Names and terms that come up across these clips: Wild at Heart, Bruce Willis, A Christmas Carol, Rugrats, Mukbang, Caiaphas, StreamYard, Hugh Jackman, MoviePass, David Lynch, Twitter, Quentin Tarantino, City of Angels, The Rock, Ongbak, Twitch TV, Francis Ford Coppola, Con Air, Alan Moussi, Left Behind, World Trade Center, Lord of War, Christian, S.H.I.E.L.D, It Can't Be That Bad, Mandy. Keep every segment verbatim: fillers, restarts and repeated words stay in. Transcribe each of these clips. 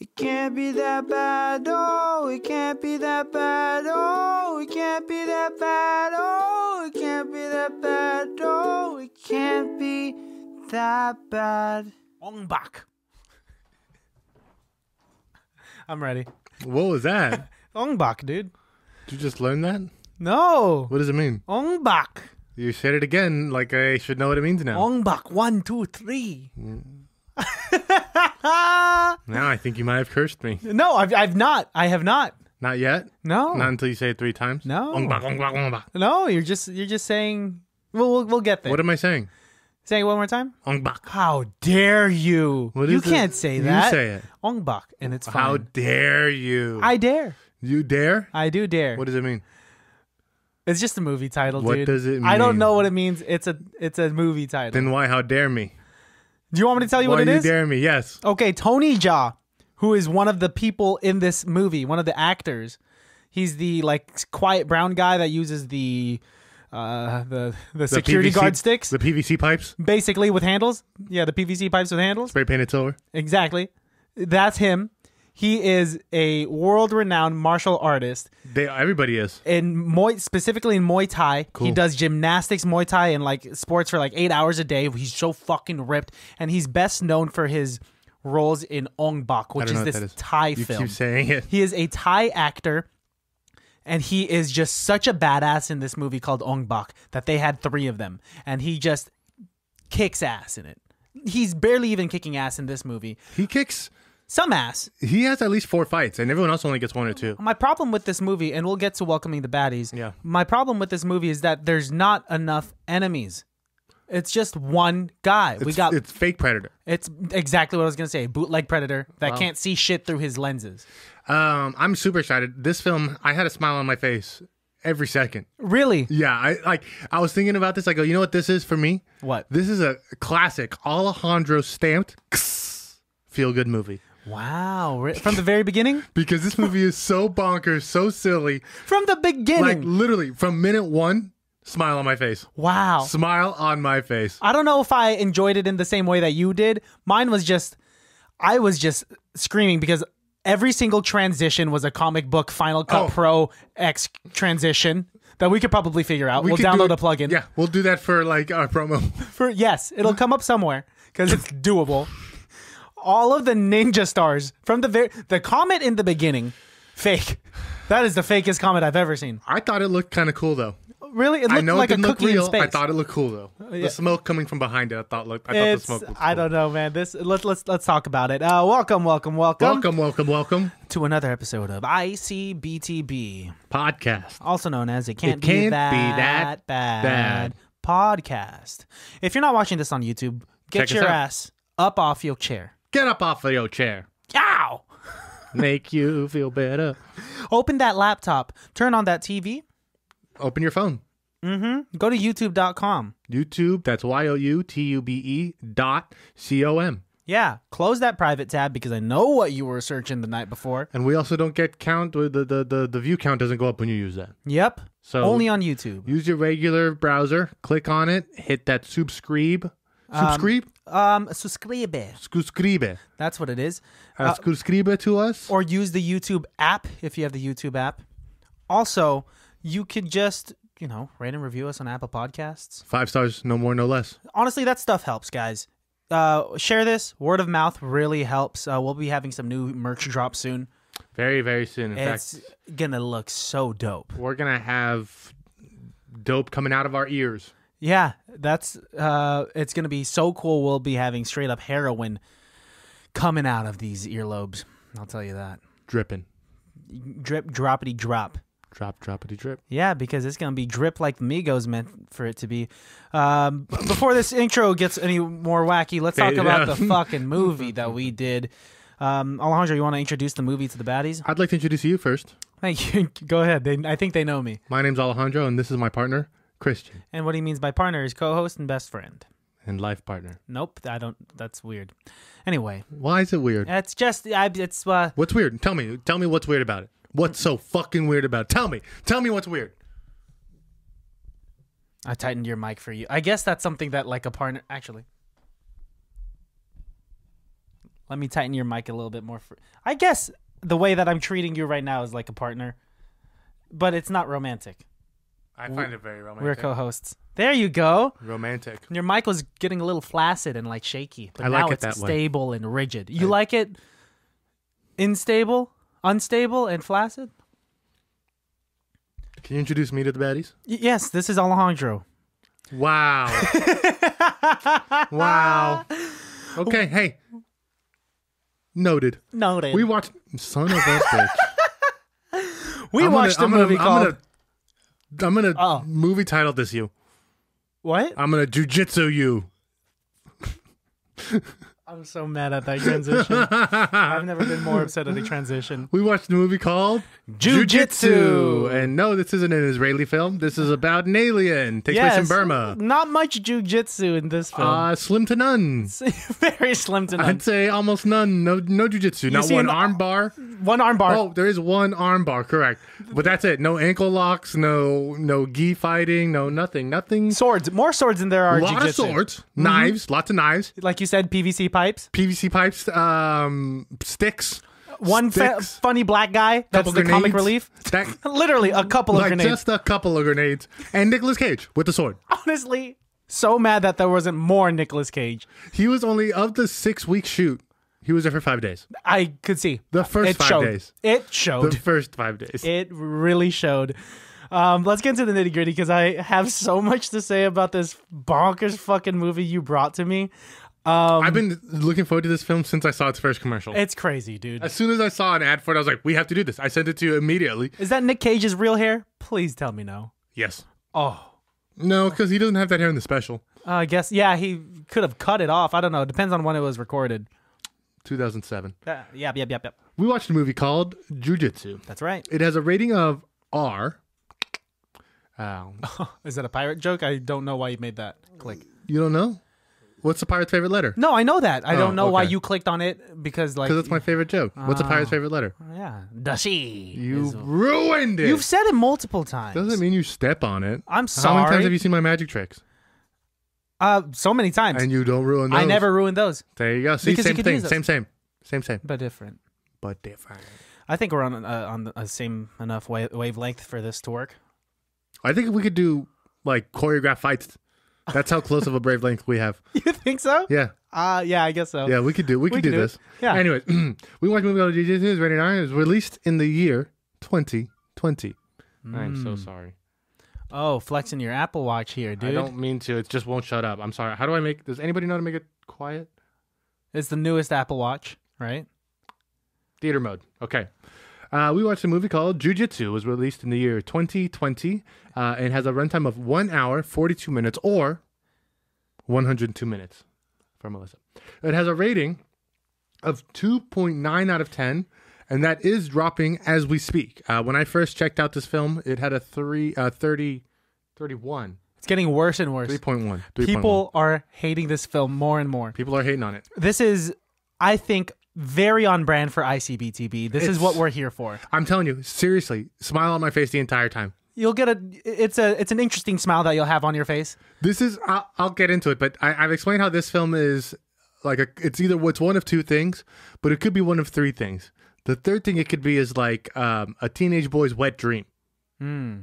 It can't be that bad, oh, it can't be that bad, oh, it can't be that bad, oh, it can't be that bad, oh, it can't be that bad. Ongbak. I'm ready. What was that? Ongbak, dude. Did you just learn that? No. What does it mean? Ongbak. You said it again like I should know what it means now. Ongbak, one, two, three. Mm. Now I think you might have cursed me. No, I've, I've not. I have not. Not yet? No. Not until you say it three times? No. Ongbak, ongbak, ongbak. No, you're just you're just saying... We'll, we'll, we'll get there. What am I saying? Say it one more time. Ongbak. How dare you? What is you can't it? Say that. You say it. Ongbak, and it's fine. How dare you? I dare. You dare? I do dare. What does it mean? It's just a movie title, what dude. What does it mean? I don't know what it means. It's a it's a movie title. Then why how dare me? Do you want me to tell you why what it you is? Why you dare me, yes. Okay, Tony Jaa, who is one of the people in this movie, one of the actors. He's the like quiet brown guy that uses the uh, the, the the security P V C, guard sticks. The P V C pipes? Basically, with handles. Yeah, the P V C pipes with handles. Spray painted silver. Exactly. That's him. He is a world-renowned martial artist. They, everybody is. In Muay, specifically in Muay Thai. Cool. He does gymnastics, Muay Thai, and like sports for like eight hours a day. He's so fucking ripped. And he's best known for his roles in Ongbak, which is this is. Thai you film. You keep saying it. He is a Thai actor, and he is just such a badass in this movie called Ongbak that they had three of them. And he just kicks ass in it. He's barely even kicking ass in this movie. He kicks... Some ass. He has at least four fights, and everyone else only gets one or two. My problem with this movie, and we'll get to welcoming the baddies. Yeah. My problem with this movie is that there's not enough enemies. It's just one guy. It's, we got it's fake Predator. It's exactly what I was gonna say. Bootleg Predator that wow. can't see shit through his lenses. Um, I'm super excited. This film, I had a smile on my face every second. Really? Yeah. I like. I was thinking about this. I go, you know what this is for me? What? This is a classic Alejandro stamped feel good movie. Wow. From the very beginning? Because this movie is so bonkers, so silly. From the beginning. Like, literally, from minute one, smile on my face. Wow. Smile on my face. I don't know if I enjoyed it in the same way that you did. Mine was just, I was just screaming because every single transition was a comic book Final Cut oh. Pro X transition. That we could probably figure out. We we'll download a plugin. Yeah, we'll do that for, like, our promo. For yes, it'll come up somewhere because it's doable. All of the ninja stars from the very the comet in the beginning, fake. That is the fakest comet I've ever seen. I thought it looked kind of cool though. Really, it looked I know like it didn't a cookie look real. In space. I thought it looked cool though. Uh, yeah. The smoke coming from behind it, I thought looked. I thought it's, the smoke looked cool. I don't know, man. This let's let's let's talk about it. Uh, welcome, welcome, welcome, welcome, welcome, welcome to another episode of I C B T B podcast, also known as It Can't, it can't be, that be That Bad, bad. Podcast. If you're not watching this on YouTube, get Check your ass up off your chair. Get up off of your chair. Ow! Make you feel better. Open that laptop. Turn on that T V. Open your phone. Mm-hmm. Go to YouTube dot com. YouTube, that's Y O U T U B E dot C O M. Yeah. Close that private tab because I know what you were searching the night before. And we also don't get count. The, the, the, the view count doesn't go up when you use that. Yep. So only on YouTube. Use your regular browser. Click on it. Hit that subscribe. Subscribe? Um, um, subscribe. Subscribe. That's what it is. Uh, subscribe to us. Or use the YouTube app if you have the YouTube app. Also, you could just, you know, rate and review us on Apple Podcasts. Five stars, no more, no less. Honestly, that stuff helps, guys. Uh, share this. Word of mouth really helps. Uh, we'll be having some new merch drop soon. Very, very soon. In it's fact, it's going to look so dope. We're going to have dope coming out of our ears. Yeah, that's uh, it's gonna be so cool. We'll be having straight up heroin coming out of these earlobes. I'll tell you that. Dripping. Drip, droppity, drop. Drop, droppity, drip. Yeah, because it's gonna be drip like Migos meant for it to be. Um, before this intro gets any more wacky, let's talk about the fucking movie that we did. Um, Alejandro, you want to introduce the movie to the baddies? I'd like to introduce you first. Thank you. Go ahead. They, I think they know me. My name's Alejandro, and this is my partner. Christian. And what he means by partner is co-host and best friend. And life partner. Nope, I don't. That's weird. Anyway. Why is it weird? It's just, I, it's... Uh, what's weird? Tell me. Tell me what's weird about it. What's so fucking weird about it? Tell me. Tell me what's weird. I tightened your mic for you. I guess that's something that like a partner... Actually. Let me tighten your mic a little bit more. For, I guess the way that I'm treating you right now is like a partner, but it's not romantic. I find it very romantic. We're co-hosts. There you go. Romantic. Your mic was getting a little flaccid and like shaky, but I now like it it's that stable way. and rigid. You I... like it instable, unstable, and flaccid? Can you introduce me to the baddies? Y yes, this is Alejandro. Wow. Wow. Okay, hey. Noted. Noted. We watched... Son of a bitch. we I'm watched gonna, a movie I'm gonna, called... I'm going to oh. movie title this you. What? I'm going to jiu-jitsu you. I'm so mad at that transition. I've never been more upset at a transition. We watched a movie called Jiu-Jitsu. And no, this isn't an Israeli film. This is about an alien. Takes yes, place in Burma. Not much jiu-jitsu in this film. Uh, slim to none. Very slim to none. I'd say almost none. No, no jiu-jitsu. Not one arm bar. One arm bar. Oh, there is one arm bar. Correct. But that's it. No ankle locks. No no gi fighting. No nothing. Nothing. Swords. More swords than there are jiu-jitsu. A lot of swords. Mm-hmm. Knives. Lots of knives. Like you said, P V C pipes, P V C pipes, um, sticks. One sticks. Fa funny black guy. That's the comic relief. That, literally a couple like of grenades. Just a couple of grenades. And Nicolas Cage with the sword. Honestly, so mad that there wasn't more Nicolas Cage. He was only of the six week shoot. He was there for five days. I could see the first it five showed. days. It showed. The first five days. It really showed. Um, let's get into the nitty gritty because I have so much to say about this bonkers fucking movie you brought to me. Um, I've been looking forward to this film since I saw its first commercial. It's crazy, dude. As soon as I saw an ad for it, I was like, we have to do this. I sent it to you immediately. Is that Nick Cage's real hair? Please tell me no. Yes. Oh. No, because he doesn't have that hair in the special. Uh, I guess, yeah, he could have cut it off. I don't know. It depends on when it was recorded. two thousand seven. Uh, yep, yep, yep, yep. We watched a movie called Jiu-Jitsu. That's right. It has a rating of R. Um, Is that a pirate joke? I don't know why you made that click. You don't know? What's a pirate's favorite letter? No, I know that. I oh, don't know okay. why you clicked on it because like because that's my favorite joke. What's uh, a pirate's favorite letter? Yeah, dashi. You ruined it. You've said it multiple times. Doesn't mean you step on it. I'm sorry. How many times have you seen my magic tricks? Uh, so many times. And you don't ruin those. I never ruin those. There you go. See, because same you thing. Same, same, same, same. But different. But different. I think we're on uh, on the same enough wave wavelength for this to work. I think we could do like choreographed fights. That's how close of a brave length we have. You think so? Yeah. Uh, yeah, I guess so. Yeah, we could do we could we do, do this. Yeah. Anyways, we watched a movie called Jiu-Jitsu. Rated R. It was released in the year twenty twenty. Mm. I am so sorry. Oh, flexing your Apple Watch here, dude. I don't mean to. It just won't shut up. I'm sorry. How do I make... Does anybody know how to make it quiet? It's the newest Apple Watch, right? Theater mode. Okay. Uh, we watched a movie called Jiu-Jitsu. It was released in the year twenty twenty. Uh, and has a runtime of one hour, forty-two minutes, or one hundred two minutes for Melissa. It has a rating of two point nine out of ten, and that is dropping as we speak. Uh, when I first checked out this film, it had a three, uh, thirty, thirty-one. It's getting worse and worse. three point one. People are hating this film more and more. People are hating on it. This is, I think... very on brand for I C B T B. This it's, is what we're here for. I'm telling you, seriously, smile on my face the entire time. You'll get a. It's a. It's an interesting smile that you'll have on your face. This is. I'll, I'll get into it, but I, I've explained how this film is like. A, it's either what's one of two things, but it could be one of three things. The third thing it could be is like um, a teenage boy's wet dream. Hmm.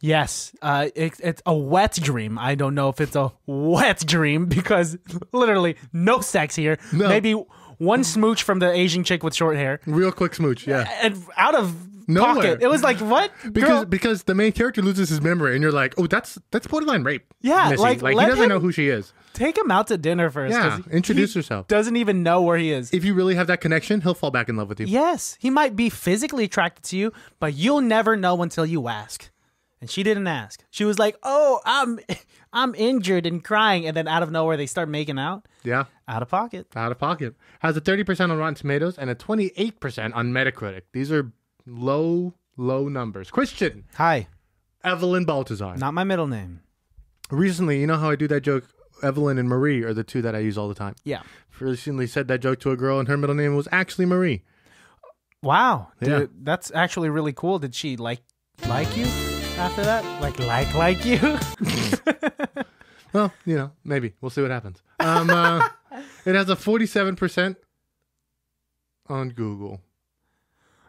Yes, uh, it, it's a wet dream. I don't know if it's a wet dream because literally no sex here. No. Maybe one smooch from the Asian chick with short hair. Real quick smooch, yeah. And out of nowhere. Pocket. It was like, what? Because girl? Because the main character loses his memory and you're like, oh, that's that's borderline rape. Yeah, Missy. like, like he doesn't know who she is. Take him out to dinner first. Yeah, introduce yourself. Doesn't even know where he is. If you really have that connection, he'll fall back in love with you. Yes, he might be physically attracted to you, but you'll never know until you ask. And she didn't ask. She was like, oh, I'm I'm injured and crying. And then out of nowhere, they start making out. Yeah. Out of pocket. Out of pocket. Has a thirty percent on Rotten Tomatoes and a twenty-eight percent on Metacritic. These are low, low numbers. Christian. Hi. Evelyn Baltazar. Not my middle name. Recently, you know how I do that joke? Evelyn and Marie are the two that I use all the time. Yeah. Recently said that joke to a girl and her middle name was actually Marie. Wow. Yeah. Dude, that's actually really cool. Did she like like you? After that, like, like, like you. Well, you know, maybe. We'll see what happens. Um, uh, it has a forty-seven percent on Google.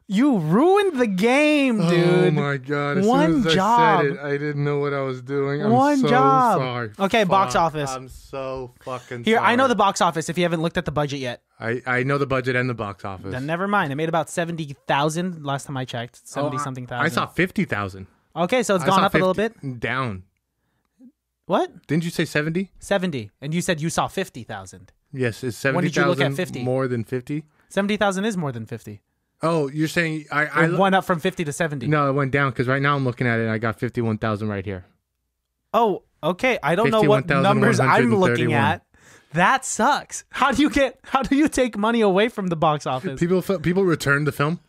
You ruined the game, dude. Oh my god! As One soon as job. I said it, I didn't know what I was doing. I'm One so job. Sorry. Okay, Fuck. box office. I'm so fucking Here, sorry. Here, I know the box office. If you haven't looked at the budget yet, I I know the budget and the box office. Then never mind. It made about seventy thousand last time I checked. Seventy oh, something thousand. I saw fifty thousand. Okay, so it's gone up fifty, a little bit. Down. What? Didn't you say seventy? Seventy, and you said you saw fifty thousand. Yes, is seventy thousand more than fifty? Seventy thousand is more than fifty. Oh, you're saying I, I it went up from fifty to seventy? No, it went down because right now I'm looking at it. And I got fifty-one thousand right here. Oh, okay. I don't know what numbers I'm looking at. That sucks. How do you get? How do you take money away from the box office? People, people return the film.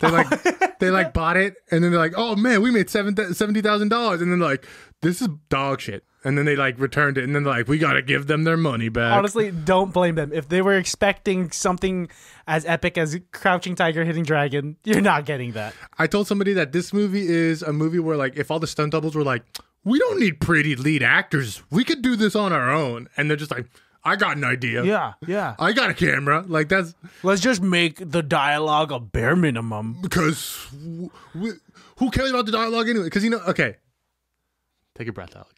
They like, they like bought it, and then they're like, "Oh man, we made seven seventy thousand dollars," and then like, "This is dog shit." And then they like returned it, and then like, we gotta give them their money back. Honestly, don't blame them. If they were expecting something as epic as Crouching Tiger, Hidden Dragon, you're not getting that. I told somebody that this movie is a movie where like, if all the stunt doubles were like, we don't need pretty lead actors, we could do this on our own, and they're just like, I got an idea. Yeah, yeah. I got a camera. Like that's. Let's just make the dialogue a bare minimum. Because we, who cares about the dialogue anyway? Because you know, okay. Take a breath, Alex.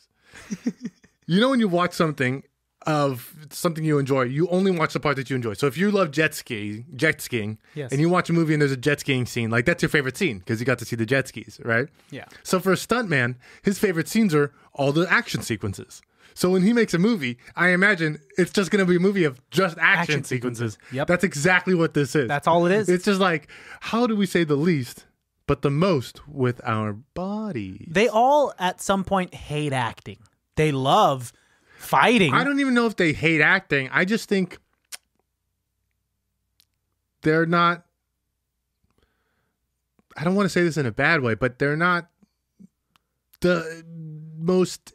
You know when you watch something of something you enjoy, you only watch the part that you enjoy. So if you love jet ski, jet skiing, yes. and you watch a movie and there's a jet skiing scene, like that's your favorite scene because you got to see the jet skis, right? Yeah. So for a stuntman, his favorite scenes are all the action sequences. So when he makes a movie, I imagine it's just going to be a movie of just action, action sequences. sequences. Yep. That's exactly what this is. That's all it is. It's just like, how do we say the least but the most with our bodies? They all at some point hate acting. They love fighting. I don't even know if they hate acting. I just think they're not, I don't want to say this in a bad way, but they're not the most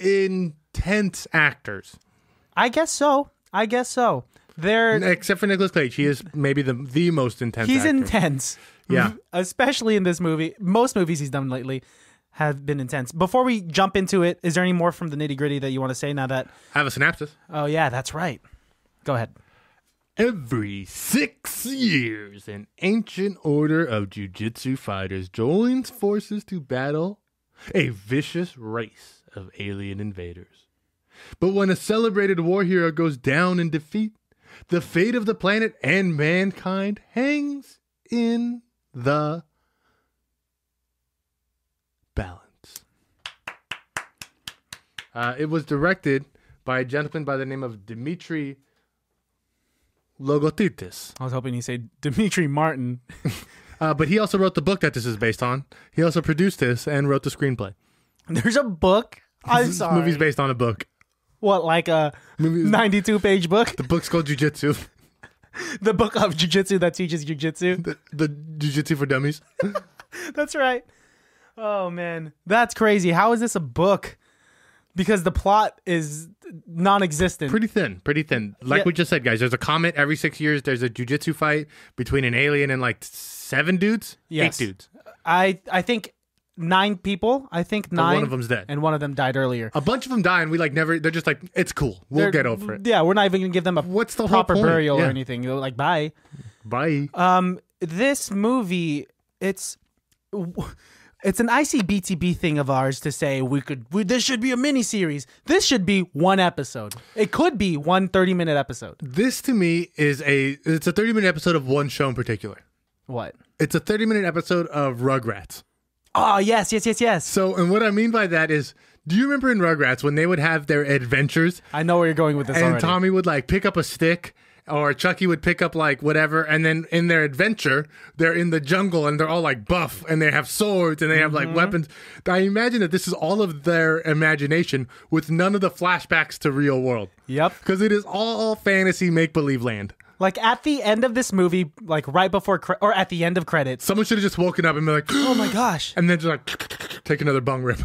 intense actors. I guess so. I guess so. They're except for Nicolas Cage. He is maybe the the most intense He's actor. intense. Yeah. Especially in this movie. Most movies he's done lately have been intense. Before we jump into it, is there any more from the nitty-gritty that you want to say now that... I have a synopsis. Oh, yeah, that's right. Go ahead. Every six years, an ancient order of jiu-jitsu fighters joins forces to battle a vicious race of alien invaders. But when a celebrated war hero goes down in defeat, the fate of the planet and mankind hangs in the balance. Uh, it was directed by a gentleman by the name of Dimitri Logothetis. I was hoping he said Dimitri Martin. uh, but he also wrote the book that this is based on. He also produced this and wrote the screenplay. There's a book? I'm this sorry. This movie's based on a book. What, like a ninety-two page book? The book's called Jiu-Jitsu. The book of jiu-jitsu that teaches jiu-jitsu. The, the jiu-jitsu for dummies. That's right. Oh, man. That's crazy. How is this a book? Because the plot is non-existent. Pretty thin. Pretty thin. Like yeah. we just said, guys, there's a comet every six years. There's a jiu-jitsu fight between an alien and like seven dudes? Yes. Eight dudes. I, I think... Nine people, I think nine. But one of them's dead, and one of them died earlier. A bunch of them die, and we like never. They're just like, it's cool. We'll they're, get over it. Yeah, we're not even gonna give them a What's the proper burial yeah. or anything. They're like, bye, bye. Um, this movie, it's it's an I C B T B thing of ours to say we could. We, this should be a mini series. This should be one episode. It could be one thirty minute episode. This to me is a. It's a thirty minute episode of one show in particular. What? It's a thirty minute episode of Rugrats. Oh, yes, yes, yes, yes. So, and what I mean by that is, do you remember in Rugrats when they would have their adventures? I know where you're going with this and already. And Tommy would, like, pick up a stick, or Chucky would pick up, like, whatever, and then in their adventure, they're in the jungle, and they're all, like, buff, and they have swords, and they have, mm-hmm. like, weapons. I imagine that this is all of their imagination with none of the flashbacks to real world. Yep. Because it is all fantasy make-believe land. Like, at the end of this movie, like, right before, cre or at the end of credits. Someone should have just woken up and been like, oh my gosh. And then just like, take another bong rip.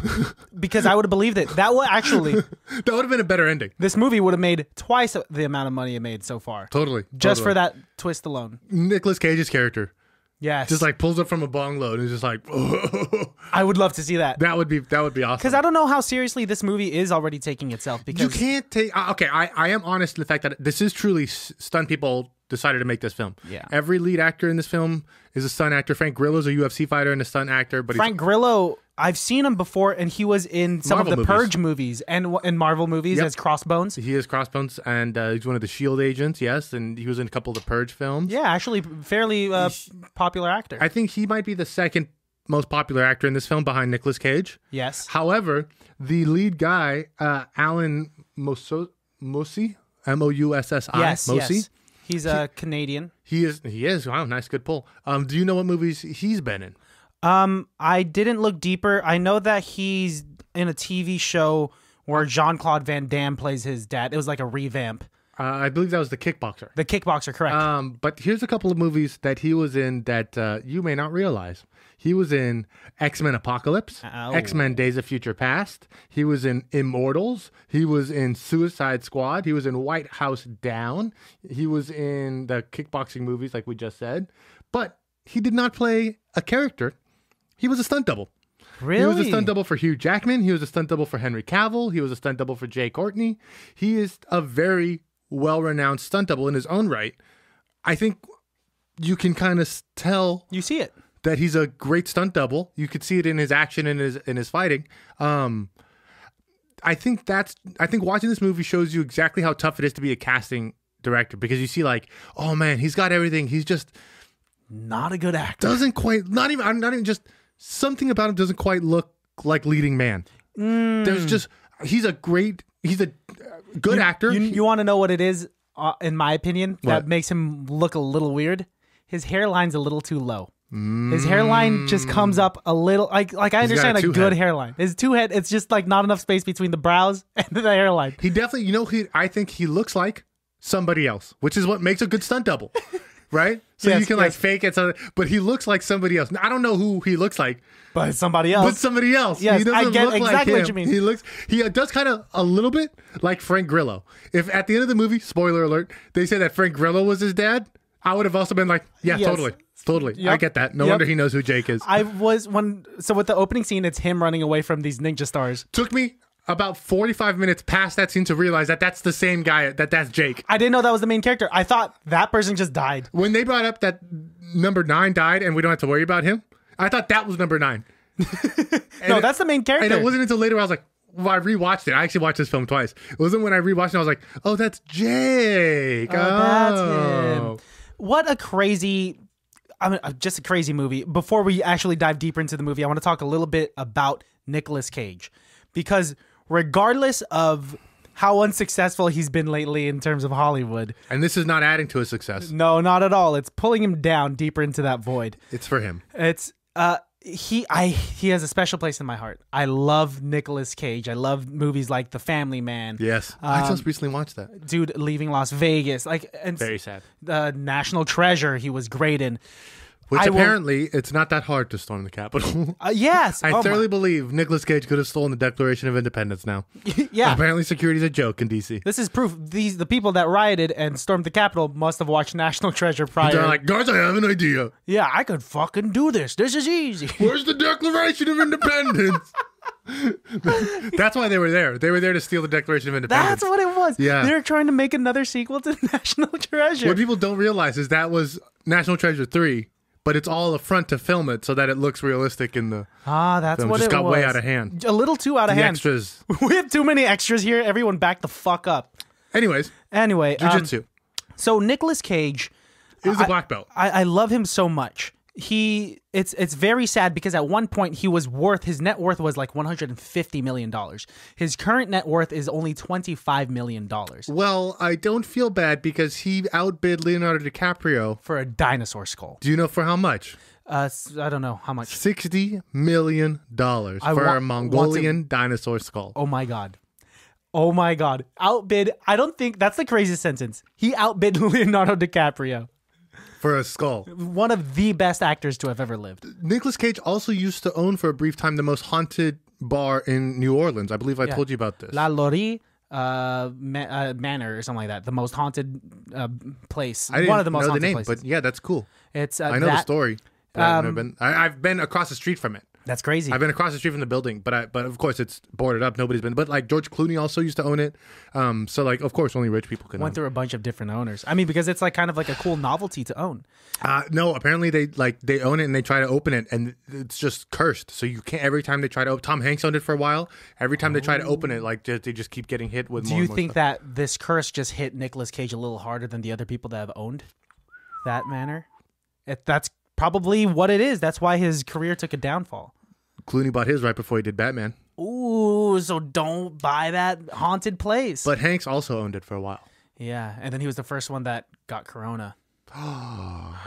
Because I would have believed it. That would actually. That would have been a better ending. This movie would have made twice the amount of money it made so far. Totally. Just totally. for that twist alone. Nicolas Cage's character. Yes. Just like pulls up from a bong load and is just like, oh. I would love to see that. That would be that would be awesome. Because I don't know how seriously this movie is already taking itself. Because you can't take. Uh, okay, I, I am honest in the fact that this is truly stunt people decided to make this film. Yeah. Every lead actor in this film is a stunt actor. Frank Grillo's a U F C fighter and a stunt actor. But Frank he's... Grillo, I've seen him before, and he was in some Marvel of the movies. Purge movies and in Marvel movies yep. as Crossbones. He is Crossbones, and uh, he's one of the S H I E L D agents, yes, and he was in a couple of the Purge films. Yeah, actually, fairly uh, popular actor. I think he might be the second most popular actor in this film behind Nicolas Cage. Yes. However, the lead guy, uh, Alan Moussi, M O U S S I, yes, Moussi. Yes. He's a he, Canadian. He is. He is. Wow, nice, good pull. Um, do you know what movies he's been in? Um, I didn't look deeper. I know that he's in a T V show where Jean-Claude Van Damme plays his dad. It was like a revamp. Uh, I believe that was The Kickboxer. The Kickboxer, correct. Um, but here's a couple of movies that he was in that uh, you may not realize. He was in X-Men Apocalypse, oh. X-Men Days of Future Past. He was in Immortals. He was in Suicide Squad. He was in White House Down. He was in the kickboxing movies, like we just said. But he did not play a character. He was a stunt double. Really? He was a stunt double for Hugh Jackman. He was a stunt double for Henry Cavill. He was a stunt double for Jay Courtney. He is a very well-renowned stunt double in his own right. I think you can kind of tell. You see it. That he's a great stunt double. You could see it in his action and his in his fighting. Um, I think that's. I think watching this movie shows you exactly how tough it is to be a casting director, because you see like, oh man, he's got everything. He's just not a good actor. Doesn't quite. Not even. I'm not even just something about him doesn't quite look like leading man. Mm. There's just he's a great. He's a good you, actor. You, you want to know what it is, uh, in my opinion, that what? makes him look a little weird? His hairline's a little too low. His hairline just comes up a little, like like I He's understand a, a good head. hairline. His two head, it's just like not enough space between the brows and the hairline. He definitely, you know, he I think he looks like somebody else, which is what makes a good stunt double, right? So yes, you can yes. like fake it, so, but he looks like somebody else. Now, I don't know who he looks like, but somebody else. But somebody else. Yes, he I get look exactly like what you mean. He looks, he does kind of a little bit like Frank Grillo. If at the end of the movie, spoiler alert, they say that Frank Grillo was his dad, I would have also been like, yeah, yes. totally. Totally. Yep. I get that. No yep. wonder he knows who Jake is. I was when so with the opening scene, it's him running away from these ninja stars. Took me about forty-five minutes past that scene to realize that that's the same guy, that that's Jake. I didn't know that was the main character. I thought that person just died. When they brought up that number nine died and we don't have to worry about him, I thought that was number nine. No, it, that's the main character. And it wasn't until later I was like, well, I rewatched it. I actually watched this film twice. It wasn't when I rewatched it, I was like, oh, that's Jake. Oh, oh. That's him. What a crazy... I mean, just a crazy movie. Before we actually dive deeper into the movie, I want to talk a little bit about Nicolas Cage, because regardless of how unsuccessful he's been lately in terms of Hollywood, and this is not adding to his success. No, not at all. It's pulling him down deeper into that void. It's for him. It's uh, he. I he has a special place in my heart. I love Nicolas Cage. I love movies like The Family Man. Yes, um, I just recently watched that. Dude, Leaving Las Vegas, like and very sad. Uh, National Treasure, he was great in. Which I apparently, will... it's not that hard to storm the Capitol. Uh, yes. I oh thoroughly my. believe Nicolas Cage could have stolen the Declaration of Independence now. Yeah. Apparently security's a joke in D C This is proof. These The people that rioted and stormed the Capitol must have watched National Treasure prior. They're like, guys, I have an idea. Yeah, I could fucking do this. This is easy. Where's the Declaration of Independence? That's why they were there. They were there to steal the Declaration of Independence. That's what it was. Yeah. They're trying to make another sequel to National Treasure. What people don't realize is that was National Treasure three. But it's all a front to film it so that it looks realistic in the ah. That's film. what just it got was. way out of hand. A little too out of the hand. Extras. We have too many extras here. Everyone, back the fuck up. Anyways, anyway, Jiu-Jitsu. Um, so Nicolas Cage is a black belt. I, I love him so much. He it's it's very sad because at one point he was worth his net worth was like one hundred fifty million dollars. His current net worth is only twenty-five million dollars. Well, I don't feel bad because he outbid Leonardo DiCaprio for a dinosaur skull. Do you know for how much? Uh, I don't know how much. sixty million dollars for a Mongolian dinosaur skull. Oh my God. Oh my God. Outbid. I don't think that's the craziest sentence. He outbid Leonardo DiCaprio. For a skull. One of the best actors to have ever lived. Nicolas Cage also used to own for a brief time the most haunted bar in New Orleans. I believe I yeah. told you about this. La Laurie uh, ma uh, Manor or something like that. The most haunted uh, place. I didn't One of the most know haunted the name, places. But yeah, that's cool. It's, uh, I know that, the story. But um, I've, never been, I, I've been across the street from it. That's crazy. I've been across the street from the building, but I, but of course it's boarded up. Nobody's been. But like George Clooney also used to own it. Um, so like of course only rich people can. Went own through it. a bunch of different owners. I mean, because it's like kind of like a cool novelty to own. Uh, no, apparently they like they own it and they try to open it and it's just cursed. So you can't. Every time they try to open, Tom Hanks owned it for a while. Every time oh. they try to open it, like just, they just keep getting hit with. Do more you and more think stuff. that this curse just hit Nicolas Cage a little harder than the other people that have owned that manor? If that's probably what it is. That's why his career took a downfall. Clooney bought his right before he did Batman. Ooh, so don't buy that haunted place. But Hanks also owned it for a while. Yeah, and then he was the first one that got corona. Oh,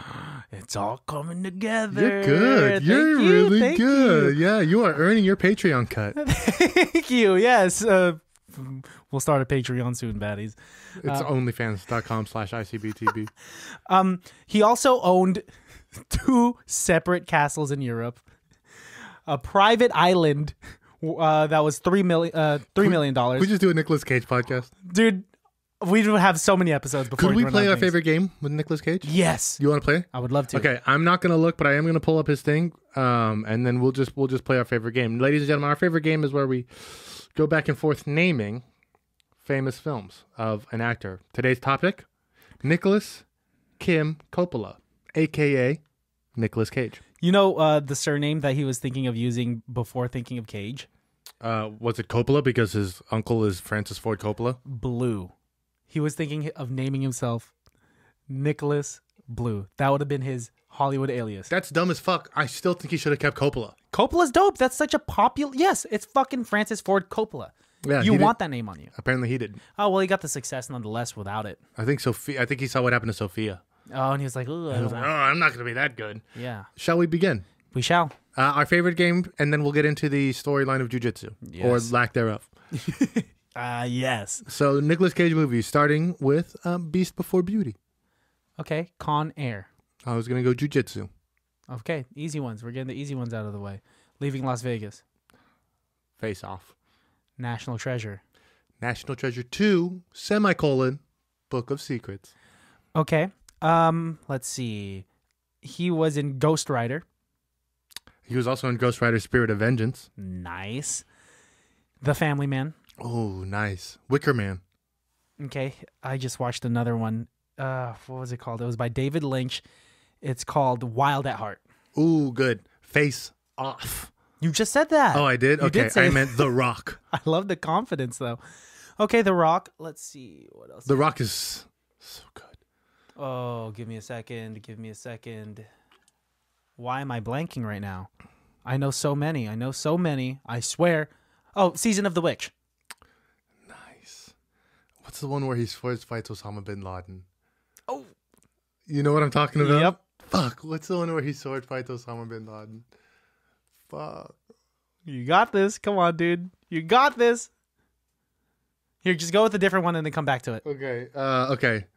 it's all coming together. You're good. Thank You're you. really Thank good. You. Yeah, you are earning your Patreon cut. Thank you. Yes. Uh, we'll start a Patreon soon, baddies. It's uh, onlyfans dot com slash I C B T B. um, he also owned two separate castles in Europe. A private island uh, that was three million. Uh, three we, million dollars. We just do a Nicolas Cage podcast, dude. We would have so many episodes before. Could we play our things. favorite game with Nicolas Cage? Yes. You want to play? I would love to. Okay, I'm not gonna look, but I am gonna pull up his thing, um, and then we'll just we'll just play our favorite game, ladies and gentlemen. Our favorite game is where we go back and forth naming famous films of an actor. Today's topic: Nicolas Kim Coppola, aka Nicolas Cage. You know uh, the surname that he was thinking of using before thinking of Cage? Uh, was it Coppola because his uncle is Francis Ford Coppola? Blue. He was thinking of naming himself Nicolas Blue. That would have been his Hollywood alias. That's dumb as fuck. I still think he should have kept Coppola. Coppola's dope. That's such a popular... Yes, it's fucking Francis Ford Coppola. Yeah, you want did. that name on you. Apparently he didn't. Oh, well, he got the success nonetheless without it. I think Sophia. I think he saw what happened to Sophia. Oh, and he was like, Ooh, I don't was like, oh, I'm not going to be that good. Yeah. Shall we begin? We shall. Uh, our favorite game, and then we'll get into the storyline of Jiu-Jitsu, yes. or lack thereof. uh, yes. So, Nicolas Cage movie, starting with um, Beast Before Beauty. Okay, Con Air. I was going to go Jiu-Jitsu. Okay, easy ones. We're getting the easy ones out of the way. Leaving Las Vegas. Face Off. National Treasure. National Treasure two, semicolon, Book of Secrets. Okay. Um, let's see. He was in Ghost Rider. He was also in Ghost Rider Spirit of Vengeance. Nice. The Family Man. Oh, nice. Wicker Man. Okay. I just watched another one. Uh, what was it called? It was by David Lynch. It's called Wild at Heart. Ooh, good. Face Off. You just said that. Oh, I did? You okay. Did say I meant The Rock. I love the confidence, though. Okay, The Rock. Let's see. What else? The Rock is so good. Oh, give me a second. Give me a second. Why am I blanking right now? I know so many. I know so many. I swear. Oh, Season of the Witch. Nice. What's the one where he first fights Osama bin Laden? Oh. You know what I'm talking about? Yep. Fuck. What's the one where he sword fights Osama bin Laden? Fuck. You got this. Come on, dude. You got this. Here, just go with a different one and then come back to it. Okay. Uh, okay.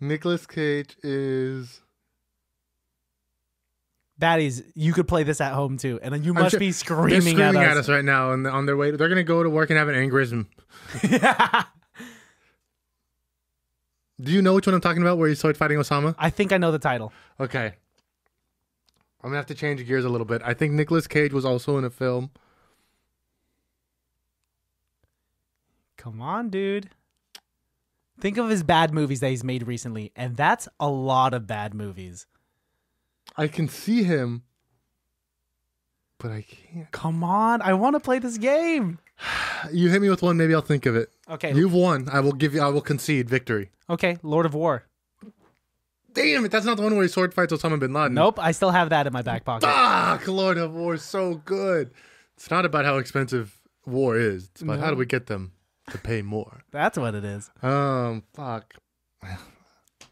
Nicolas Cage is... Baddies, you could play this at home too, and then you must sure, be screaming, screaming at us. They're at us right now, and on their way, they're gonna go to work and have an aneurysm. Yeah. Do you know which one I'm talking about? Where you started fighting Osama? I think I know the title. Okay, I'm gonna have to change gears a little bit. I think Nicolas Cage was also in a film. Come on, dude. Think of his bad movies that he's made recently, and that's a lot of bad movies. I can see him, but I can't. Come on, I want to play this game. You hit me with one, maybe I'll think of it. Okay. You've won. I will give you I will concede victory. Okay, Lord of War. Damn it, that's not the one where he sword fights Osama bin Laden. Nope, I still have that in my back pocket. Fuck, Lord of War is so good. It's not about how expensive war is. It's about no. how do we get them to pay more. That's what it is. Um, fuck.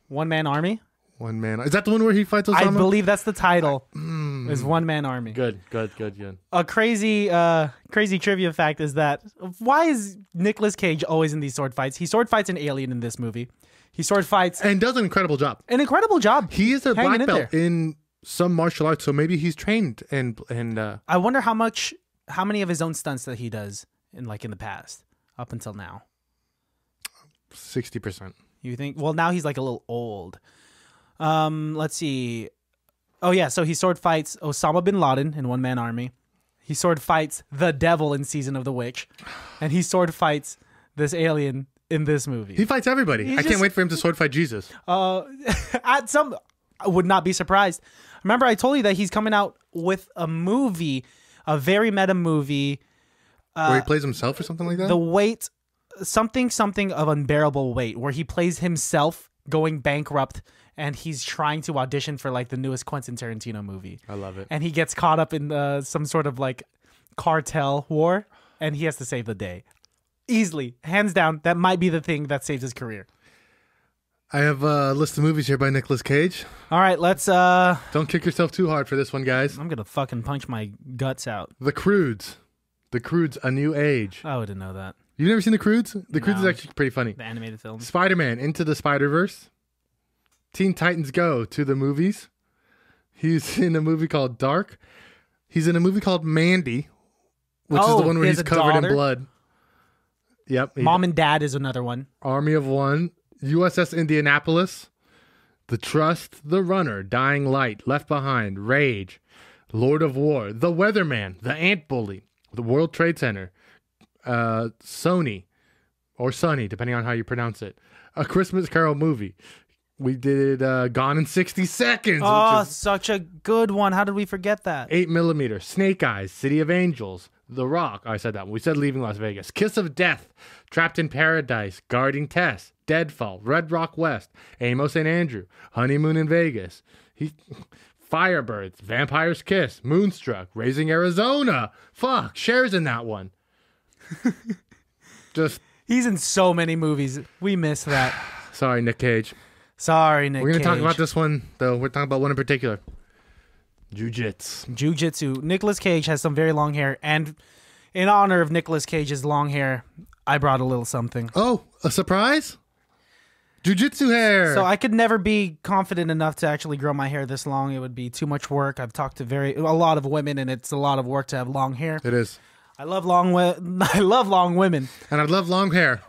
One Man Army? One Man. Is that the one where he fights Osama? I believe that's the title. I, mm. Is One Man Army. Good, good, good, good. A crazy, uh, crazy trivia fact is that why is Nicolas Cage always in these sword fights? He sword fights an alien in this movie. He sword fights and does an incredible job. An incredible job. He is a black belt in some martial arts, so maybe he's trained and and. Uh, I wonder how much, how many of his own stunts that he does in like in the past. Up until now. sixty percent. You think? Well, now he's like a little old. Um, let's see. Oh, yeah. So he sword fights Osama bin Laden in One Man Army. He sword fights the devil in Season of the Witch, and he sword fights this alien in this movie. He fights everybody. He's I just, can't wait for him to sword fight Jesus. Uh, at some, I would not be surprised. Remember, I told you that he's coming out with a movie, a very meta movie. Uh, where he plays himself or something like that? The weight, something, something of unbearable weight, where he plays himself going bankrupt, and he's trying to audition for like the newest Quentin Tarantino movie. I love it. And he gets caught up in uh, some sort of like cartel war, and he has to save the day. Easily, hands down, that might be the thing that saves his career. I have a list of movies here by Nicolas Cage. All right, let's... Uh, Don't kick yourself too hard for this one, guys. I'm going to fucking punch my guts out. The Croods. The Croods, A New Age. I wouldn't know that. You've never seen The Croods? The no. Croods is actually pretty funny. The animated film. Spider-Man, Into the Spider-Verse. Teen Titans Go to the movies. He's in a movie called Dark. He's in a movie called Mandy, which oh, is the one where he's covered daughter? in blood. Yep. Mom and Dad is another one. Army of One. U S S Indianapolis, The Trust, The Runner, Dying Light, Left Behind, Rage, Lord of War, The Weatherman, The Ant Bully, The World Trade Center, uh, Sony, or Sunny, depending on how you pronounce it, A Christmas Carol Movie. We did uh, Gone in sixty seconds. Oh, which is such a good one. How did we forget that? eight millimeter, Snake Eyes, City of Angels, The Rock. Oh, I said that one. We said Leaving Las Vegas. Kiss of Death, Trapped in Paradise, Guarding Tess, Deadfall, Red Rock West, Amos and Andrew, Honeymoon in Vegas, he, Firebirds, Vampire's Kiss, Moonstruck, Raising Arizona. Fuck, Cher's in that one. Just He's in so many movies. We miss that. Sorry, Nick Cage. Sorry, Nick Cage. We're going to talk about this one, though. We're talking about one in particular. Jiu-Jitsu. Jiu-Jitsu. Nicolas Cage has some very long hair, and in honor of Nicolas Cage's long hair, I brought a little something. Oh, a surprise? Jiu-jitsu hair. So I could never be confident enough to actually grow my hair this long. It would be too much work. I've talked to very a lot of women, and it's a lot of work to have long hair. It is. I love long I love long women. And I love long hair.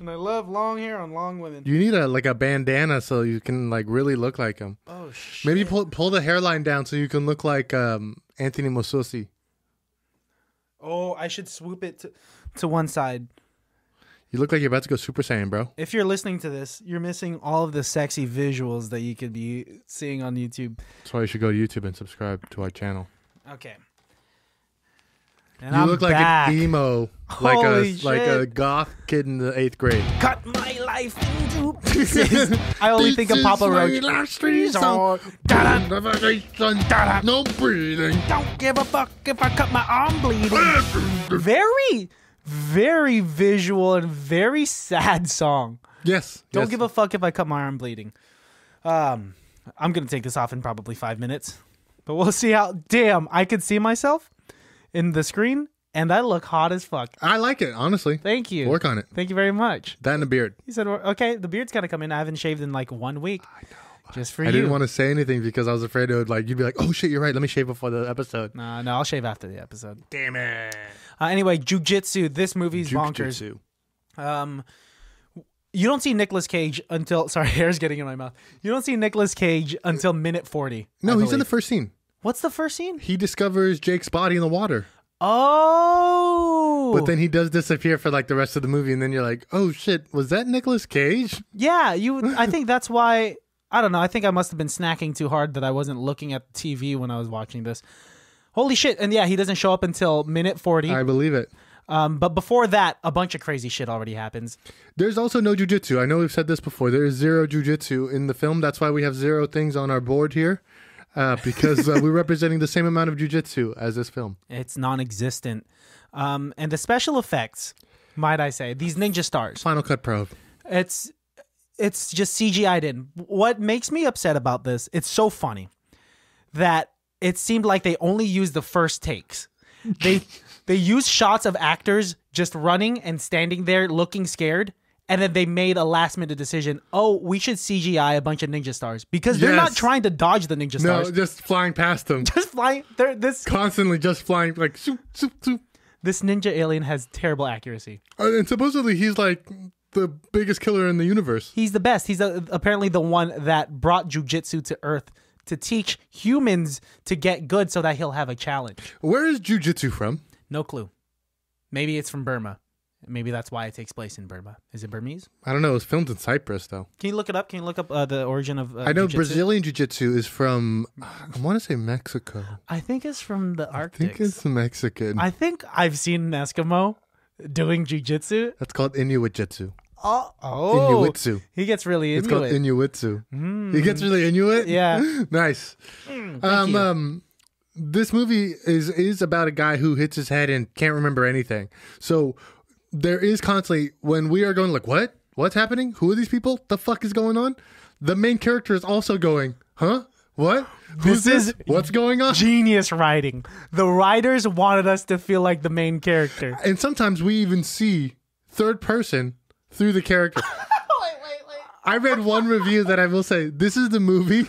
And I love long hair on long women. You need a like a bandana so you can like really look like him. Oh shit. Maybe pull pull the hairline down so you can look like um Anthony Mossosi. Oh, I should swoop it to to one side. You look like you're about to go Super Saiyan, bro. If you're listening to this, you're missing all of the sexy visuals that you could be seeing on YouTube. That's why you should go to YouTube and subscribe to our channel. Okay. And you I'm look back. like an emo, like Holy a shit. like a goth kid in the eighth grade. Cut my life into pieces. I only this think of Papa Roach. So, no breathing. Don't give a fuck if I cut my arm bleeding. Very. Very visual and very sad song. Yes. Don't yes. give a fuck if I cut my arm bleeding. Um, I'm going to take this off in probably five minutes. But we'll see how... Damn, I could see myself in the screen, and I look hot as fuck. I like it, honestly. Thank you. Work on it. Thank you very much. That and the beard. He said, okay, the beard's got to come in. I haven't shaved in like one week. I know. Just for I you. I didn't want to say anything because I was afraid it would like you'd be like, oh shit, you're right. Let me shave before the episode. No, nah, no, I'll shave after the episode. Damn it. Uh, anyway, Jiu-Jitsu. This movie's bonkers. Um, you don't see Nicolas Cage until sorry, hair's getting in my mouth. You don't see Nicolas Cage until minute forty. No, he's in the first scene. What's the first scene? He discovers Jake's body in the water. Oh, but then he does disappear for like the rest of the movie, and then you're like, oh shit, was that Nicolas Cage? Yeah, you. I think that's why. I don't know. I think I must have been snacking too hard that I wasn't looking at the T V when I was watching this. Holy shit. And yeah, he doesn't show up until minute forty. I believe it. Um, but before that, a bunch of crazy shit already happens. There's also no jujitsu. I know we've said this before. There is zero jujitsu in the film. That's why we have zero things on our board here. Uh, because uh, we're representing the same amount of jujitsu as this film. It's non-existent. Um, and the special effects, might I say, these ninja stars. Final Cut Pro. It's... It's just C G I'd in. What makes me upset about this, it's so funny that it seemed like they only used the first takes. They they used shots of actors just running and standing there looking scared, and then they made a last-minute decision, oh, we should C G I a bunch of ninja stars because they're yes. not trying to dodge the ninja no, stars. No, just flying past them. Just flying. They're this Constantly just flying like, shoop, shoop, shoop. This ninja alien has terrible accuracy. Uh, and supposedly he's like... the biggest killer in the universe. He's the best. He's a, apparently the one that brought jiu-jitsu to Earth to teach humans to get good so that he'll have a challenge. Where is Jiu-Jitsu from? No clue. Maybe it's from Burma. Maybe that's why it takes place in Burma. Is it Burmese? I don't know. It was filmed in Cyprus, though. Can you look it up? Can you look up uh, the origin of uh, I know jiu-jitsu? Brazilian Jiu-Jitsu is from, I want to say Mexico. I think it's from the Arctic. I think it's Mexican. I think I've seen an Eskimo doing Jiu-Jitsu. That's called Inuit Jitsu. Oh, oh. Inuitsu. He gets really Inuit. It's called Inuitsu. Mm. He gets really Inuit? Yeah. Nice. Mm, thank um, you. um This movie is is about a guy who hits his head and can't remember anything. So there is constantly, when we are going like, what? What's happening? Who are these people? The fuck is going on? The main character is also going, huh? What? Who's this? Is what's going on? Genius writing. The writers wanted us to feel like the main character. And sometimes we even see third person through the character. wait, wait, wait. I read one review that I will say, this is the movie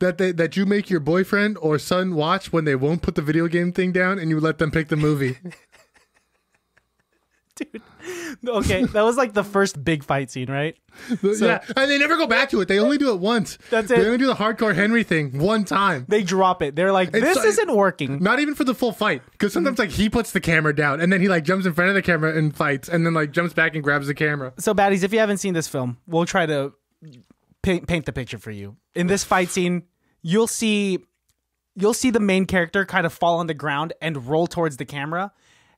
that they that you make your boyfriend or son watch when they won't put the video game thing down and you let them pick the movie. Dude, okay, that was like the first big fight scene, right? So, yeah, and they never go back to it. They only do it once. That's it. They only do the hardcore Henry thing one time. They drop it. They're like, this it's, isn't working. Not even for the full fight, because sometimes like he puts the camera down and then he like jumps in front of the camera and fights, and then like jumps back and grabs the camera. So, baddies, if you haven't seen this film, we'll try to paint paint the picture for you. In this fight scene, you'll see you'll see the main character kind of fall on the ground and roll towards the camera.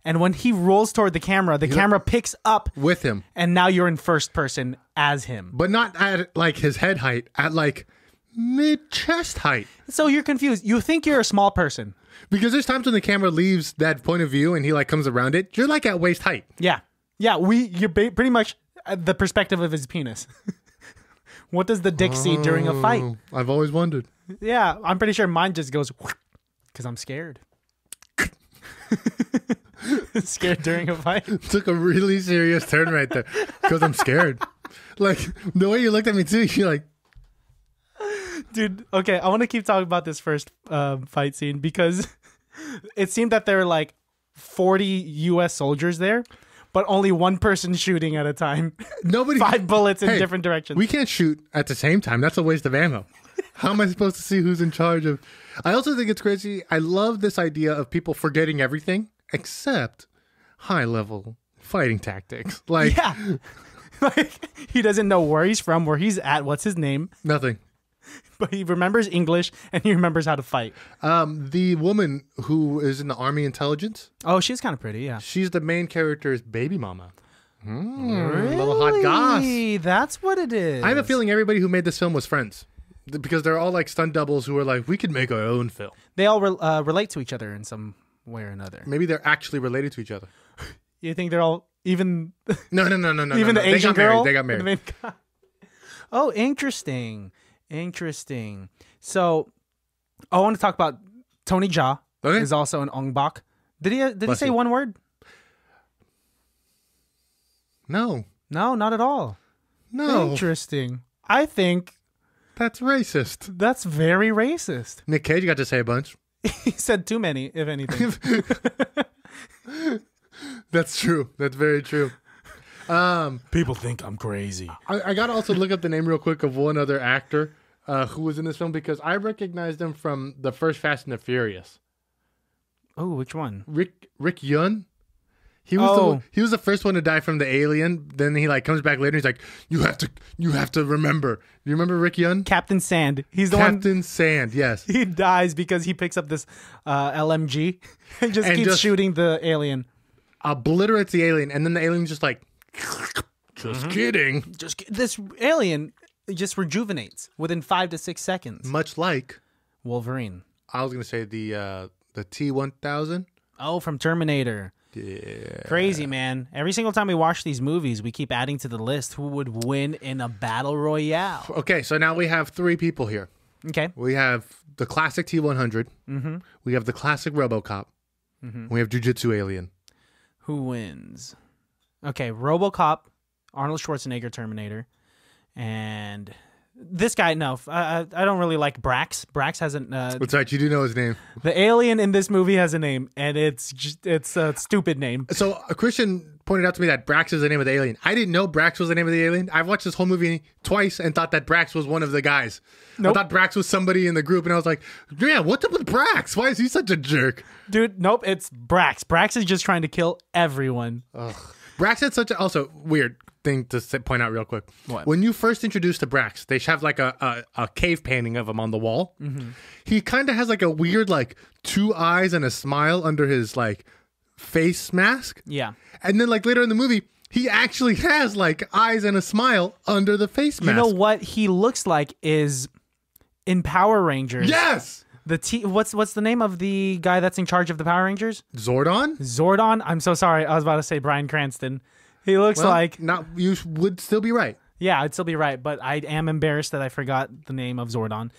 And when he rolls toward the camera, the camera picks up with him. And now you're in first person as him. But not at like his head height, at like mid chest height. So you're confused. You think you're a small person. Because there's times when the camera leaves that point of view and he like comes around it. You're like at waist height. Yeah. Yeah. We, you're pretty much at the perspective of his penis. What does the dick oh, see during a fight? I've always wondered. Yeah. I'm pretty sure mine just goes because I'm scared. Scared during a fight. Took a really serious turn right there because I'm scared. Like the way you looked at me too, you're like, dude, okay, I want to keep talking about this first uh, fight scene because it seemed that there were like forty U S soldiers there, but only one person shooting at a time. Nobody five bullets in hey, different directions. We can't shoot at the same time. That's a waste of ammo. How am I supposed to see who's in charge of? I also think it's crazy. I love this idea of people forgetting everything except high-level fighting tactics. Like, yeah. Like, he doesn't know where he's from, where he's at, what's his name. Nothing. But he remembers English, and he remembers how to fight. Um, the woman who is in the Army Intelligence. Oh, she's kind of pretty, yeah. She's the main character's baby mama. Mm, really? Little hot goss. That's what it is. I have a feeling everybody who made this film was friends. Because they're all like stunt doubles who are like, we could make our own film. They all re uh, relate to each other in some way or another. Maybe they're actually related to each other. You think they're all even? No, no, no, no, no. Even no, the Asian girl. They got married. They got married. Oh, interesting, interesting. So, oh, I want to talk about Tony Jaa. Okay. Is also an Ongbak. Did he? Did Bless he say you. one word? No, no, not at all. No, interesting. I think that's racist. That's very racist. Nick Cage got to say a bunch. He said too many, if anything. That's true. That's very true. Um, People think I'm crazy. I, I got to also look up the name real quick of one other actor uh, who was in this film because I recognized him from the first Fast and the Furious. Oh, which one? Rick Rick Yun. He was oh. the he was the first one to die from the alien. Then he like comes back later. And he's like, you have to you have to remember. You remember Rick Yun? Captain Sand. He's the Captain one. Captain Sand. Yes. He dies because he picks up this uh, L M G and just and keeps just shooting the alien. Obliterates the alien, and then the alien's just like, just mm-hmm. kidding. Just this alien just rejuvenates within five to six seconds, much like Wolverine. I was gonna say the uh, the T one thousand. Oh, from Terminator. Yeah. Crazy, man. Every single time we watch these movies, we keep adding to the list who would win in a battle royale. Okay, so now we have three people here. Okay. We have the classic T one hundred. Mm-hmm. We have the classic RoboCop. Mm-hmm. We have Jiu-Jitsu Alien. Who wins? Okay, RoboCop, Arnold Schwarzenegger, Terminator, and this guy, no. I, I don't really like Brax. Brax hasn't... Uh, That's right. You do know his name. The alien in this movie has a name, and it's just, it's a stupid name. So uh, Christian pointed out to me that Brax is the name of the alien. I didn't know Brax was the name of the alien. I've watched this whole movie twice and thought that Brax was one of the guys. Nope. I thought Brax was somebody in the group, and I was like, yeah, what's up with Brax? Why is he such a jerk? Dude, nope, it's Brax. Brax is just trying to kill everyone. Ugh. Brax had such a... Also, weird thing to point out real quick. What? When you first introduce the Brax, they have like a, a, a cave painting of him on the wall. Mm-hmm. He kind of has like a weird, like, two eyes and a smile under his, like... face mask. Yeah. And then like later in the movie, he actually has like eyes and a smile under the face mask. You know what he looks like is in Power Rangers. Yes. The t what's what's the name of the guy that's in charge of the Power Rangers? Zordon? Zordon? I'm so sorry. I was about to say Bryan Cranston. He looks well, like not you would still be right. Yeah, I'd still be right, but I am embarrassed that I forgot the name of Zordon.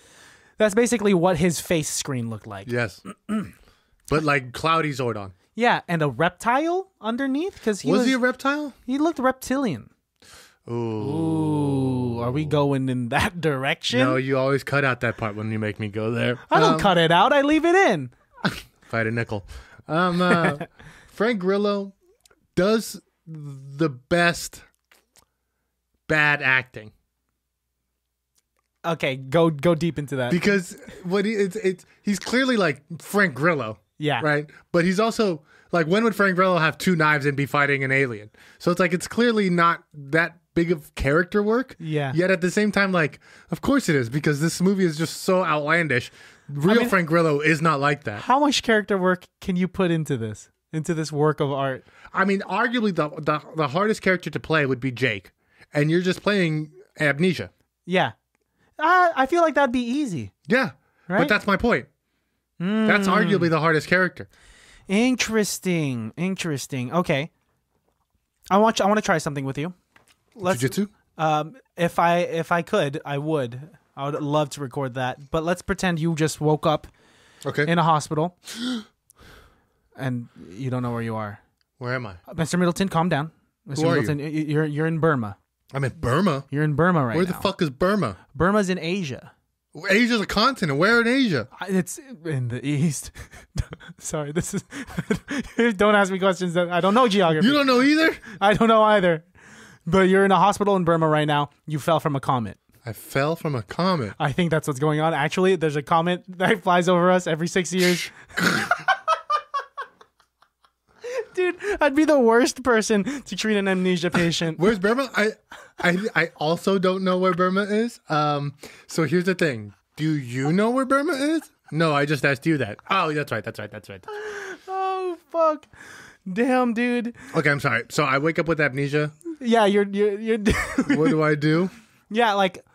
That's basically what his face screen looked like. Yes. But like cloudy Zordon. Yeah, and a reptile underneath because he was, was he a reptile? He looked reptilian. Ooh. Ooh, are we going in that direction? No, you always cut out that part when you make me go there. I don't um, cut it out; I leave it in. If I had a nickel, um, uh, Frank Grillo does the best bad acting. Okay, go go deep into that because what he, it's it's he's clearly like Frank Grillo. Yeah. Right. But he's also like, when would Frank Grillo have two knives and be fighting an alien? So it's like, it's clearly not that big of character work. Yeah. Yet at the same time, like, of course it is, because this movie is just so outlandish. Real I mean, Frank Grillo is not like that. How much character work can you put into this, into this work of art? I mean, arguably the, the, the hardest character to play would be Jake. And you're just playing amnesia. Yeah. Uh, I feel like that'd be easy. Yeah. Right? But that's my point. Mm. That's arguably the hardest character. Interesting, interesting. Okay, I want you, I want to try something with you. Let's, Jiu-Jitsu? Um, if I if I could, I would. I would love to record that. But let's pretend you just woke up, okay, in a hospital, and you don't know where you are. Where am I, Mister Middleton? Calm down, Mister Who Middleton. Are you? You're you're in Burma. I'm in Burma. You're in Burma right now. Where the now. fuck is Burma? Burma's in Asia. Asia's a continent. Where in Asia? It's in the east. Sorry, this is... Don't ask me questions that I don't know geography. You don't know either? I don't know either. But you're in a hospital in Burma right now. You fell from a comet. I fell from a comet? I think that's what's going on. Actually, there's a comet that flies over us every six years. Dude, I'd be the worst person to treat an amnesia patient. Where's Burma? I, I, I also don't know where Burma is. Um, so here's the thing. Do you know where Burma is? No, I just asked you that. Oh, that's right. That's right. That's right. Oh, fuck. Damn, dude. Okay, I'm sorry. So I wake up with amnesia. Yeah, you're... you're, you're What do I do? Yeah, like...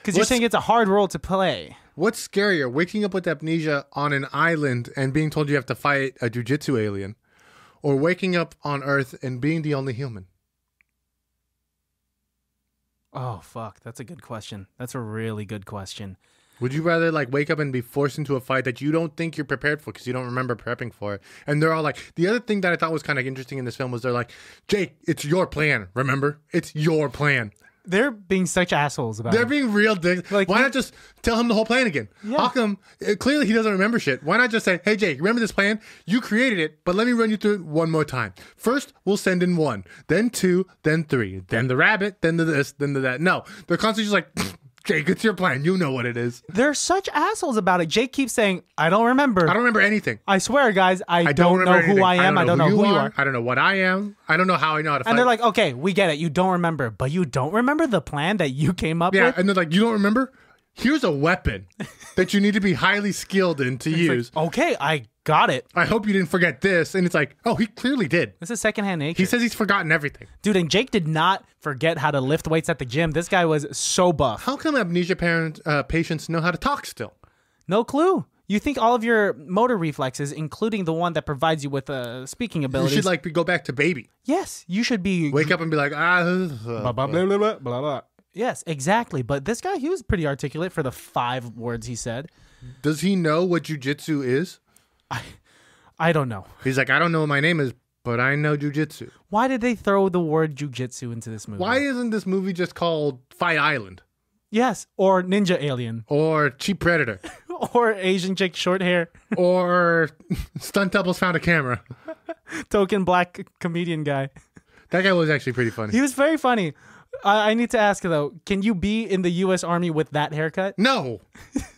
Because you're saying it's a hard role to play. What's scarier? Waking up with amnesia on an island and being told you have to fight a jiu-jitsu alien? Or waking up on Earth and being the only human? Oh, fuck. That's a good question. That's a really good question. Would you rather, like, wake up and be forced into a fight that you don't think you're prepared for because you don't remember prepping for it? And they're all like... The other thing that I thought was kind of interesting in this film was they're like, Jake, it's your plan, remember? It's your plan. They're being such assholes about it. They're being real dicks. Like, why not just tell him the whole plan again? Yeah. How come? Clearly, he doesn't remember shit. Why not just say, hey, Jake, remember this plan? You created it, but let me run you through it one more time. First, we'll send in one, then two, then three, then the rabbit, then the this, then the that. No, they're constantly just like, Jake, it's your plan. You know what it is. They're such assholes about it. Jake keeps saying, I don't remember. I don't remember anything. I swear, guys, I, I don't, don't know anything. who I am. I don't know, I don't know who, who you are. are. I don't know what I am. I don't know how I know how to fight. And they're like, okay, we get it. You don't remember, but you don't remember the plan that you came up yeah, with? Yeah, and they're like, you don't remember? Here's a weapon that you need to be highly skilled in to use. Like, okay, I got it. I hope you didn't forget this. And it's like, oh, he clearly did. This is secondhand nature. He says he's forgotten everything. Dude, and Jake did not forget how to lift weights at the gym. This guy was so buff. How come amnesia parent, uh, patients know how to talk still? No clue. You think all of your motor reflexes, including the one that provides you with uh, speaking abilities... You should like be, go back to baby. Yes, you should be... Wake up and be like, ah... Blah, blah, blah, blah, blah, blah. Yes, exactly. But this guy, he was pretty articulate for the five words he said. Does he know what jiu-jitsu is? I, I don't know. He's like, I don't know what my name is, but I know jiu-jitsu. Why did they throw the word jiu-jitsu into this movie? Why isn't this movie just called Fight Island? Yes, or Ninja Alien. Or Cheap Predator. Or Asian Chick Short Hair. Or Stunt Doubles Found a Camera. Token black comedian guy. That guy was actually pretty funny. He was very funny. I, I need to ask though, can you be in the U S Army with that haircut? No.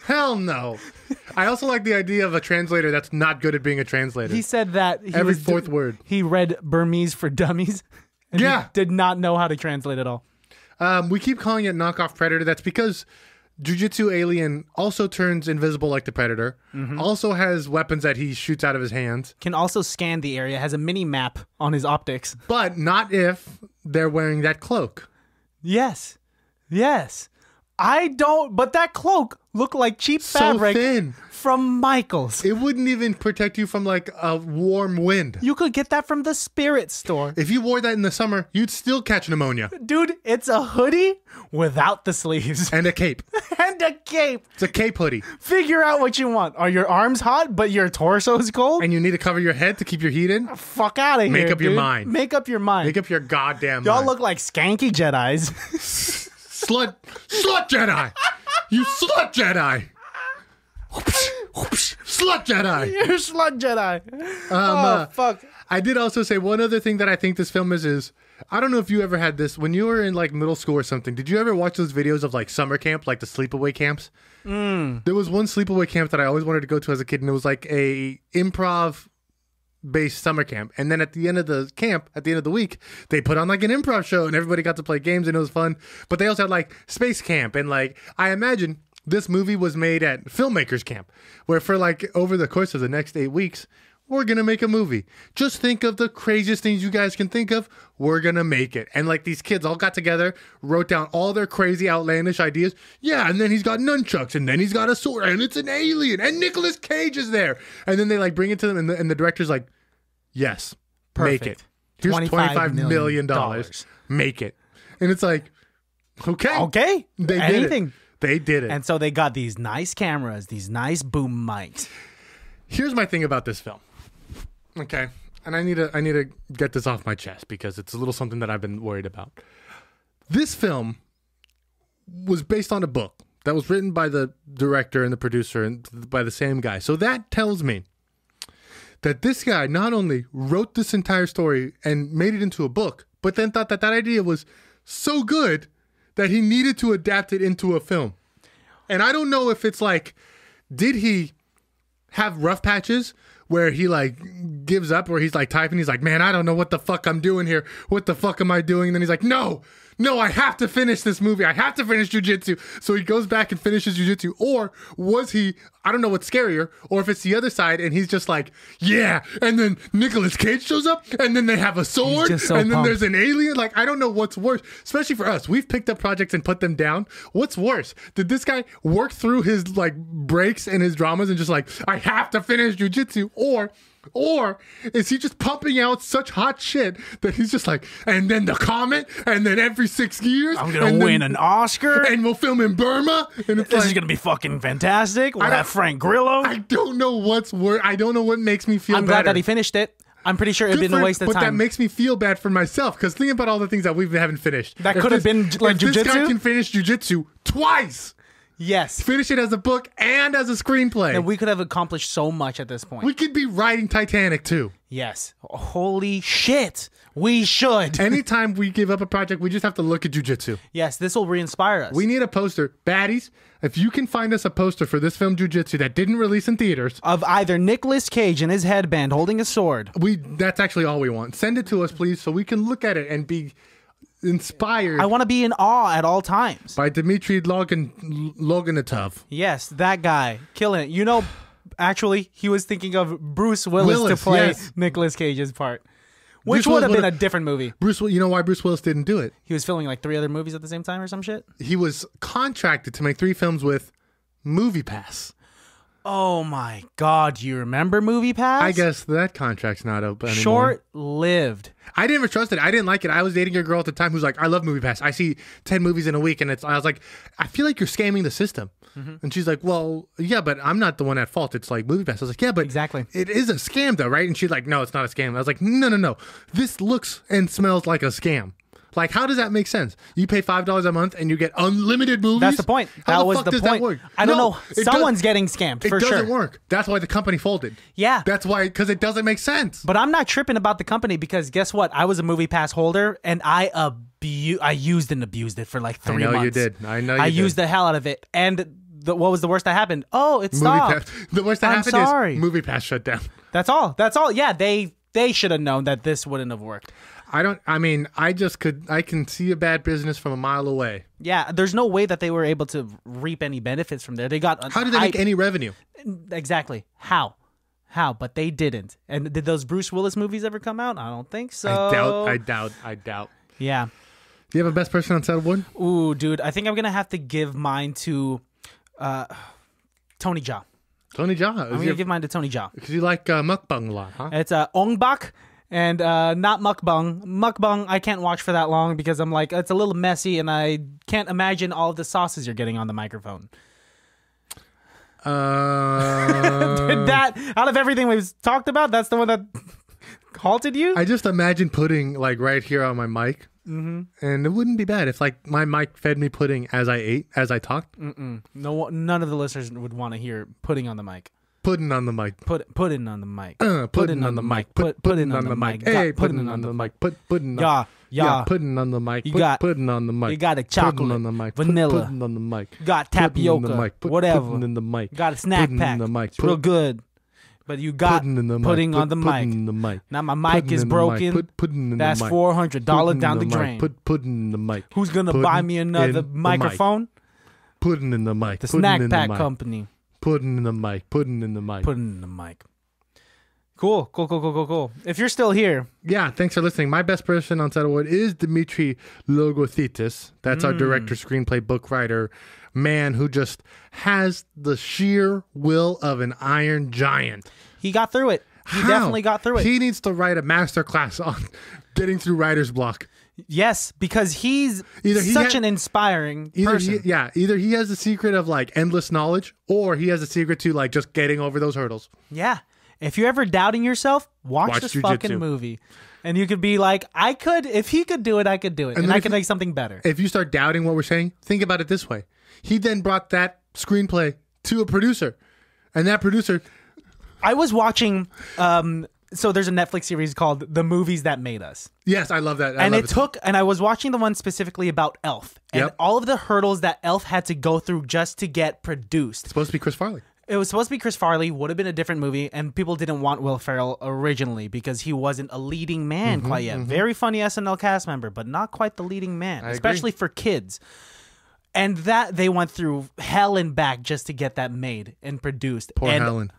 Hell no. I also like the idea of a translator that's not good at being a translator. He said that he every fourth word. He read Burmese for Dummies. And yeah. He did not know how to translate at all. Um, we keep calling it knockoff Predator. That's because Jiu-Jitsu Alien also turns invisible like the Predator. Mm-hmm. Also has weapons that he shoots out of his hands. Can also scan the area. Has a mini-map on his optics. But not if they're wearing that cloak. Yes. Yes. I don't... But that cloak looked like cheap fabric so thin. From Michaels. It wouldn't even protect you from, like, a warm wind. You could get that from the spirit store. If you wore that in the summer, you'd still catch pneumonia. Dude, it's a hoodie without the sleeves. And a cape. And a cape. It's a cape hoodie. Figure out what you want. Are your arms hot, but your torso's cold? And you need to cover your head to keep your heat in? Fuck out of here, Make up dude. your mind. Make up your mind. Make up your goddamn Y'all mind. Y'all look like skanky Jedis. Slut. Slut Jedi. You slut Jedi. Whoops, whoops, slut Jedi. You're slut Jedi. Um, oh, uh, fuck. I did also say one other thing that I think this film is, is I don't know if you ever had this. When you were in like middle school or something, did you ever watch those videos of like summer camp, like the sleepaway camps? Mm. There was one sleepaway camp that I always wanted to go to as a kid, and it was like a improv based summer camp. And then at the end of the camp, at the end of the week, they put on like an improv show and everybody got to play games and it was fun. But they also had like space camp and like, I imagine... This movie was made at filmmakers camp, where for like over the course of the next eight weeks, we're going to make a movie. Just think of the craziest things you guys can think of. We're going to make it. And like these kids all got together, wrote down all their crazy outlandish ideas. Yeah. And then he's got nunchucks and then he's got a sword and it's an alien and Nicolas Cage is there. And then they like bring it to them and the, and the director's like, yes, perfect. Make it. Here's twenty-five million dollars. Make it. And it's like, okay. Okay. They Anything. did it. They did it. And so they got these nice cameras, these nice boom mics. Here's my thing about this film. Okay. And I need to I need to get this off my chest because it's a little something that I've been worried about. This film was based on a book that was written by the director and the producer and by the same guy. So that tells me that this guy not only wrote this entire story and made it into a book, but then thought that that idea was so good that he needed to adapt it into a film. And I don't know if it's like, did he have rough patches where he like gives up, where he's like typing, he's like, man, I don't know what the fuck I'm doing here. What the fuck am I doing? And then he's like, no, no, I have to finish this movie. I have to finish jiu-jitsu. So he goes back and finishes jiu-jitsu. Or was he, I don't know what's scarier, or if it's the other side and he's just like, yeah. And then Nicolas Cage shows up and then they have a sword so and pumped. Then there's an alien. Like, I don't know what's worse, especially for us. We've picked up projects and put them down. What's worse? Did this guy work through his like breaks and his dramas and just like, I have to finish jiu-jitsu? Or, or is he just pumping out such hot shit that he's just like, and then the comet, and then every six years, I'm gonna win then, an Oscar, and we'll film in Burma, and it's this like, is gonna be fucking fantastic. We'll I have Frank Grillo. I don't know what's worse. I don't know what makes me feel. I'm better. glad that he finished it. I'm pretty sure it didn't waste the time. But that makes me feel bad for myself because think about all the things that we haven't finished. That could have been like jiu-jitsu. This guy can finish jiu-jitsu twice. Yes. Finish it as a book and as a screenplay. And we could have accomplished so much at this point. We could be writing Titanic too. Yes. Holy shit. We should. Anytime we give up a project, we just have to look at jiu-jitsu. Yes, this will re-inspire us. We need a poster. Baddies, if you can find us a poster for this film jiu-jitsu that didn't release in theaters. Of either Nicolas Cage in his headband holding a sword. We That's actually all we want. Send it to us, please, so we can look at it and be... inspired. I want to be in awe at all times. By Dimitri Logothetis. Yes, that guy. Killing it. You know, actually, he was thinking of Bruce Willis, Willis to play yes. Nicolas Cage's part. Which would have been a different movie. Bruce, you know why Bruce Willis didn't do it? He was filming like three other movies at the same time or some shit? He was contracted to make three films with MoviePass. Oh my God, you remember MoviePass? I guess that contract's not open anymore. Short-lived. I didn't ever trust it. I didn't like it. I was dating a girl at the time who's like, I love MoviePass. I see ten movies in a week. And it's. I was like, I feel like you're scamming the system. Mm-hmm. And she's like, well, yeah, but I'm not the one at fault. It's like MoviePass. I was like, yeah, but exactly. It is a scam though, right? And she's like, no, it's not a scam. I was like, no, no, no. This looks and smells like a scam. Like, how does that make sense? You pay five dollars a month and you get unlimited movies? That's the point. How that the was fuck the does point. That work? I don't no, know. Someone's does, getting scammed, for sure. It doesn't sure. work. That's why the company folded. Yeah. That's why, because it doesn't make sense. But I'm not tripping about the company because guess what? I was a movie pass holder and I abu- I used and abused it for like three I know months. You did. I know you I did. I used the hell out of it. And the, what was the worst that happened? Oh, it stopped. The worst that I'm happened sorry. is Movie Pass shut down. That's all. That's all. Yeah, they they should have known that this wouldn't have worked. I don't. I mean, I just could. I can see a bad business from a mile away. Yeah, there's no way that they were able to reap any benefits from there. They got. How did they make I, any revenue? Exactly. How? How, but they didn't. And did those Bruce Willis movies ever come out? I don't think so. I doubt, I doubt, I doubt. Yeah. Do you have a best person on Saddleboard? Ooh, dude, I think I'm going to have to give mine to uh, Tony Jaa. Tony Jaa? I'm going to give mine to Tony Jaa. Because you like uh, mukbang a lot, huh? It's uh, Ongbak and uh, not mukbang. Mukbang, I can't watch for that long because I'm like, it's a little messy and I can't imagine all the sauces you're getting on the microphone. Uh, Did that out of everything we've talked about, that's the one that halted you? I just imagine pudding like right here on my mic, mm-hmm. and it wouldn't be bad if like my mic fed me pudding as I ate, as I talked. Mm-mm. No, none of the listeners would want to hear pudding on the mic. Pudding on the mic. Put pudding on the mic. Uh, pudding on the mic. Put pudding on the mic. Hey, pudding on the mic. Put pudding. Yeah, yeah. Pudding on the mic. You got pudding on the mic. You got a chocolate on the mic. Vanilla pudding on the mic. Got tapioca. Whatever. Pudding in the mic. Got a snack pack. It's real good. But you got pudding on the mic. Now my mic is broken. That's four hundred dollars down the drain. Put pudding in the mic. Who's gonna buy me another microphone? Pudding in the mic. The snack pack company. Pudding in the mic. Pudding in the mic. Pudding in the mic. Cool. Cool, cool, cool, cool, cool. If you're still here. Yeah, thanks for listening. My best person on Saddleboard is Dimitri Logothetis. That's mm. our director, screenplay, book writer, man who just has the sheer will of an iron giant. He got through it. He How? definitely got through it. He needs to write a masterclass on getting through writer's block. Yes, because he's either he such an inspiring person. He, yeah, either he has the secret of like endless knowledge, or he has a secret to like just getting over those hurdles. Yeah, if you're ever doubting yourself, watch, watch this Jiu-Jitsu. fucking movie, and you could be like, I could. If he could do it, I could do it, and, and I could you, make something better. If you start doubting what we're saying, think about it this way: he then brought that screenplay to a producer, and that producer. I was watching. Um, So there's a Netflix series called The Movies That Made Us. Yes, I love that. I and love it, it took, and I was watching the one specifically about Elf and yep. all of the hurdles that Elf had to go through just to get produced. It's supposed to be Chris Farley. It was supposed to be Chris Farley, would have been a different movie, and people didn't want Will Ferrell originally because he wasn't a leading man mm-hmm, quite yet. Mm-hmm. Very funny S N L cast member, but not quite the leading man, I especially agree. for kids. And that they went through hell and back just to get that made and produced. Poor and Helen.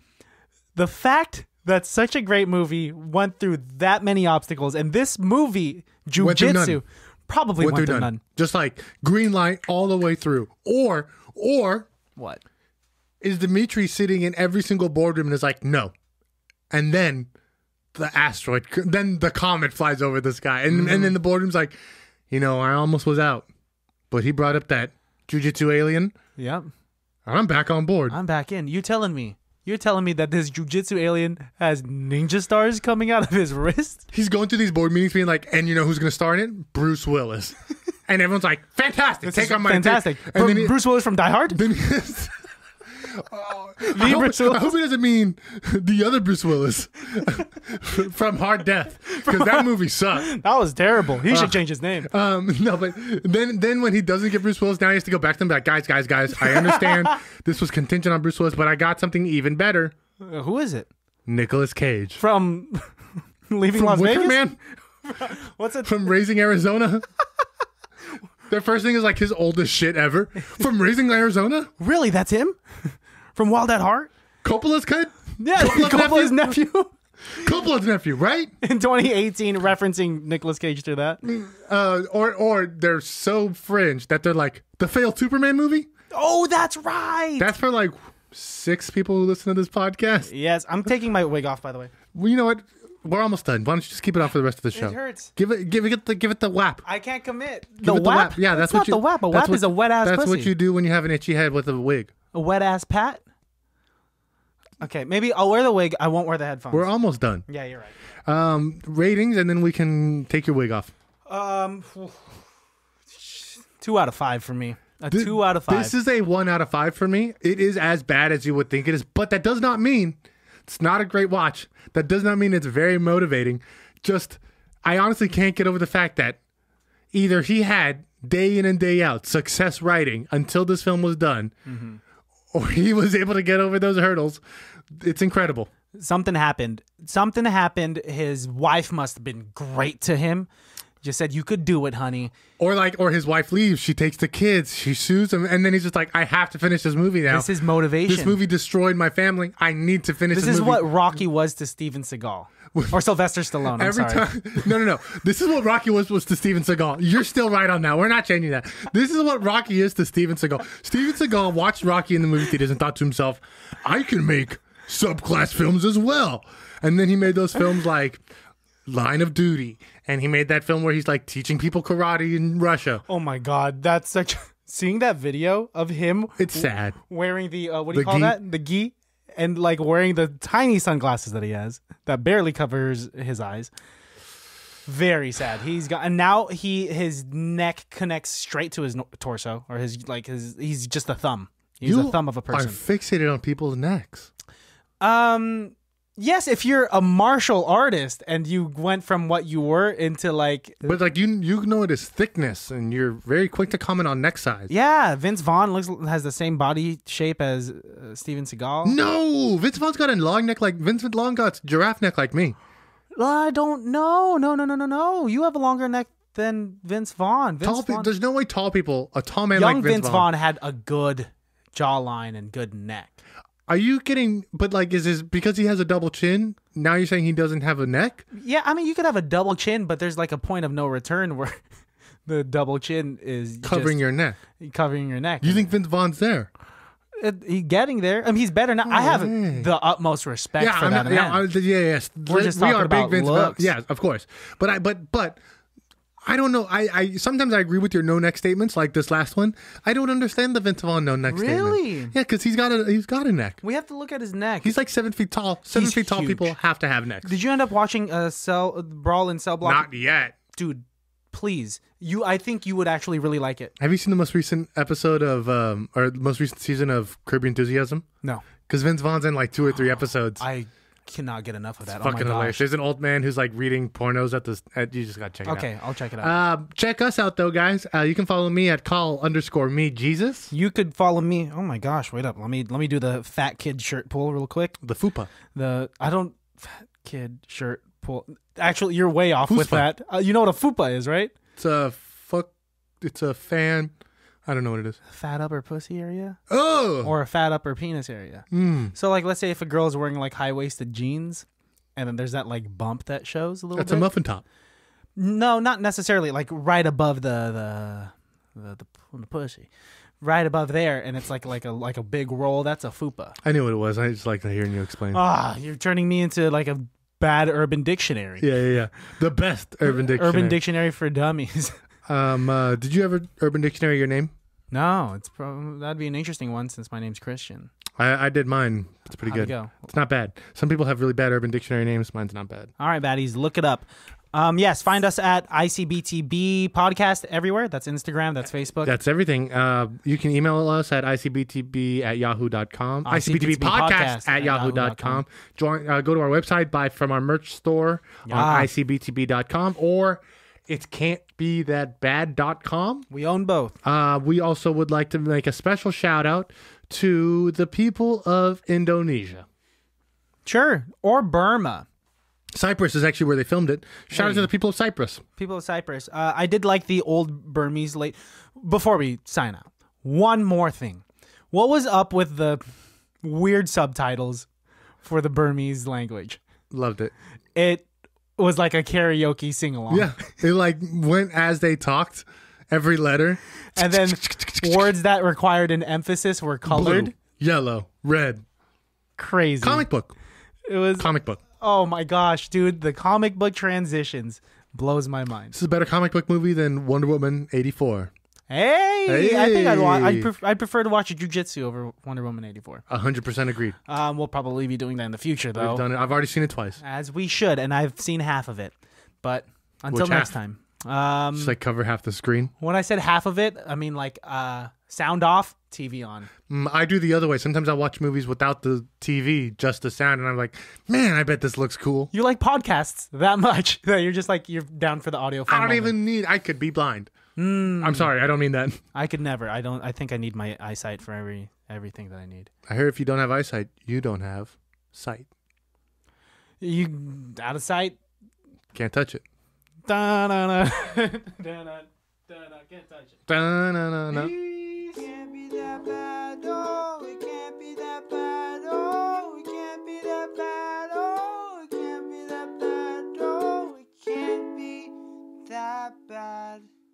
The fact... That's such a great movie. Went through that many obstacles, and this movie, Jiu-Jitsu, probably went, went through none. none. Just like green light all the way through, or or what is Dimitri sitting in every single boardroom and is like no, and then the asteroid, then the comet flies over the sky, and mm-hmm. and then the boardroom's like, you know, I almost was out, but he brought up that Jiu-Jitsu alien. Yep, and I'm back on board. I'm back in. You telling me? You're telling me that this Jiu-Jitsu alien has ninja stars coming out of his wrist? He's going through these board meetings being like, and you know who's going to star in it? Bruce Willis. And everyone's like, fantastic. This take on my Fantastic. Take. And Br then Bruce he, Willis from Die Hard? Then oh, I, hope, I hope it doesn't mean the other Bruce Willis from Hard Death. Because that movie sucked. That was terrible. He uh, should change his name. Um, no, but then then when he doesn't get Bruce Willis, now he has to go back to them like, guys, guys, guys, I understand this was contingent on Bruce Willis, but I got something even better. Uh, who is it? Nicolas Cage. From Leaving Las Vegas? Man? What's it? From Raising Arizona? Their first thing is like his oldest shit ever. From Raising Arizona? Really? That's him? From Wild at Heart? Coppola's kid? Yeah, Coppola's, Coppola's nephew. nephew. Coppola's nephew, right? In twenty eighteen, referencing Nicolas Cage to that. Uh, or or they're so fringe that they're like, the failed Superman movie? Oh, that's right. That's for like six people who listen to this podcast. Yes, I'm taking my wig off, by the way. Well, you know what? We're almost done. Why don't you just keep it off for the rest of the show? It hurts. Give it, give it the, give it the whap. I can't commit. Give the whap? The whap. Yeah, that's, that's what not you, the whap. A whap what, is a wet ass. That's pussy. What you do when you have an itchy head with a wig. A wet ass pat. Okay, maybe I'll wear the wig. I won't wear the headphones. We're almost done. Yeah, you're right. Um, ratings, and then we can take your wig off. Um, two out of five for me. A this, two out of five. This is a one out of five for me. It is as bad as you would think it is, but that does not mean it's not a great watch. That does not mean it's very motivating. Just, I honestly can't get over the fact that either he had day in and day out success writing until this film was done, mm-hmm. or he was able to get over those hurdles. It's incredible. Something happened. Something happened. His wife must have been great to him. Just said, you could do it, honey. Or like, or his wife leaves. She takes the kids. She sues him. And then he's just like, I have to finish this movie now. This is motivation. This movie destroyed my family. I need to finish this, this is movie. What Rocky was to Steven Seagal. Or Sylvester Stallone. I'm Every sorry. Time, no, no, no. This is what Rocky was, was to Steven Seagal. You're still right on that. We're not changing that. This is what Rocky is to Steven Seagal. Steven Seagal watched Rocky in the movie theaters and thought to himself, I can make subclass films as well. And then he made those films like Line of Duty, and he made that film where he's like teaching people karate in Russia. Oh my god, that's such seeing that video of him, it's sad, wearing the uh, what do you the call gi? that the gi, and like wearing the tiny sunglasses that he has that barely covers his eyes. Very sad. He's got, and now he his neck connects straight to his torso, or his like his he's just a thumb. He's you a thumb of a person. Are fixated on people's necks. Um Yes, if you're a martial artist and you went from what you were into like... But like you you notice thickness and you're very quick to comment on neck size. Yeah, Vince Vaughn looks has the same body shape as uh, Steven Seagal. No, Vince Vaughn's got a long neck like... Vince Vaughn got a giraffe neck like me. I don't know. No, no, no, no, no. You have a longer neck than Vince Vaughn. Vince tall Vaughn. There's no way tall people... A tall man Young like Vince, Vince Vaughn. Young Vince Vaughn had a good jawline and good neck. Are you kidding? But like, is this because he has a double chin? Now you're saying he doesn't have a neck? Yeah, I mean, you could have a double chin, but there's like a point of no return where the double chin is covering just your neck. Covering your neck. You think Vince Vaughn's there? It, he getting there. I mean, he's better now. Oh, I have hey. the utmost respect yeah, for I'm that. Not, yeah, I, yeah, yes. We're just we talking are about big Vince Vaughn. Yeah, of course. But I, but, but. I don't know. I, I sometimes I agree with your no neck statements, like this last one. I don't understand the Vince Vaughn no neck really? statement. Really? Yeah, because he's got a he's got a neck. We have to look at his neck. He's like seven feet tall. Seven he's feet tall huge. people have to have necks. Did you end up watching a cell a brawl in Cell Block? Not yet, dude. Please, you. I think you would actually really like it. Have you seen the most recent episode of um or most recent season of Curb Your Enthusiasm? No, because Vince Vaughn's in like two or three episodes. I. Cannot get enough of that. It's oh fucking my hilarious. Gosh. There's an old man who's like reading pornos at this. At, you just gotta check it okay, out. Okay, I'll check it out. Uh, check us out though, guys. Uh, you can follow me at call underscore me Jesus. You could follow me. Oh my gosh, wait up. Let me let me do the fat kid shirt pull real quick. The fupa. The I don't fat kid shirt pull. Actually, you're way off Fuspa. with that. Uh, you know what a fupa is, right? It's a fuck. It's a fan. I don't know what it is. Fat upper pussy area? Oh! Or a fat upper penis area. Mm. So, like, let's say if a girl's wearing, like, high-waisted jeans, and then there's that, like, bump that shows a little That's bit. That's a muffin top. No, not necessarily. Like, right above the the, the, the the pussy. Right above there, and it's like like a like a big roll. That's a fupa. I knew what it was. I just like hearing you explain. Ah, you're turning me into, like, a bad Urban Dictionary. Yeah, yeah, yeah. The best Urban Dictionary. Urban Dictionary for dummies. Um, uh, did you ever Urban Dictionary your name? No, it's probably that'd be an interesting one since my name's Christian. I, I did mine. It's pretty How'd good. It go? It's not bad. Some people have really bad Urban Dictionary names. Mine's not bad. All right, baddies, look it up. Um, yes, find us at I C B T B podcast everywhere. That's Instagram. That's Facebook. That's everything. Uh, you can email us at I C B T B at yahoo dot com. I C B T B podcast at yahoo dot com. Join. Uh, go to our website. Buy from our merch store yeah. on I C B T B dot com or. It can't be that bad dot com. We own both. Uh, we also would like to make a special shout out to the people of Indonesia. Sure. Or Burma. Cyprus is actually where they filmed it. Shout hey. out to the people of Cyprus. People of Cyprus. Uh, I did like the old Burmese late. Before we sign out, one more thing. What was up with the weird subtitles for the Burmese language? Loved it. It. Was like a karaoke sing-along. Yeah, it like went as they talked, every letter. And then words that required an emphasis were colored. Blue, yellow, red. Crazy. Comic book. It was... Comic book. Oh my gosh, dude. The comic book transitions blows my mind. This is a better comic book movie than Wonder Woman eighty-four. Hey, hey, I think I'd watch, I'd, pref I'd prefer to watch a Jiu-Jitsu over Wonder Woman eighty-four. one hundred percent agreed. Um, we'll probably be doing that in the future, though. We've done it. I've already seen it twice. As we should, and I've seen half of it. But until Which next half? time, Um, Just like cover half the screen. When I said half of it, I mean like uh, sound off, T V on. Mm, I do the other way. Sometimes I watch movies without the T V, just the sound, and I'm like, man, I bet this looks cool. You like podcasts that much that you're just like, you're down for the audio fun I don't moment. even need, I could be blind. Mm. I'm sorry, I don't mean that. I could never. I don't. I think I need my eyesight for every everything that I need. I hear if you don't have eyesight, you don't have sight. You out of sight? Can't touch it. Da na na, da na da na, can't touch it. Da na na na. It can't be that bad. Oh, it can't be that bad. Oh, it can't be that bad. Oh, it can't be that bad. Oh, it can't be that bad.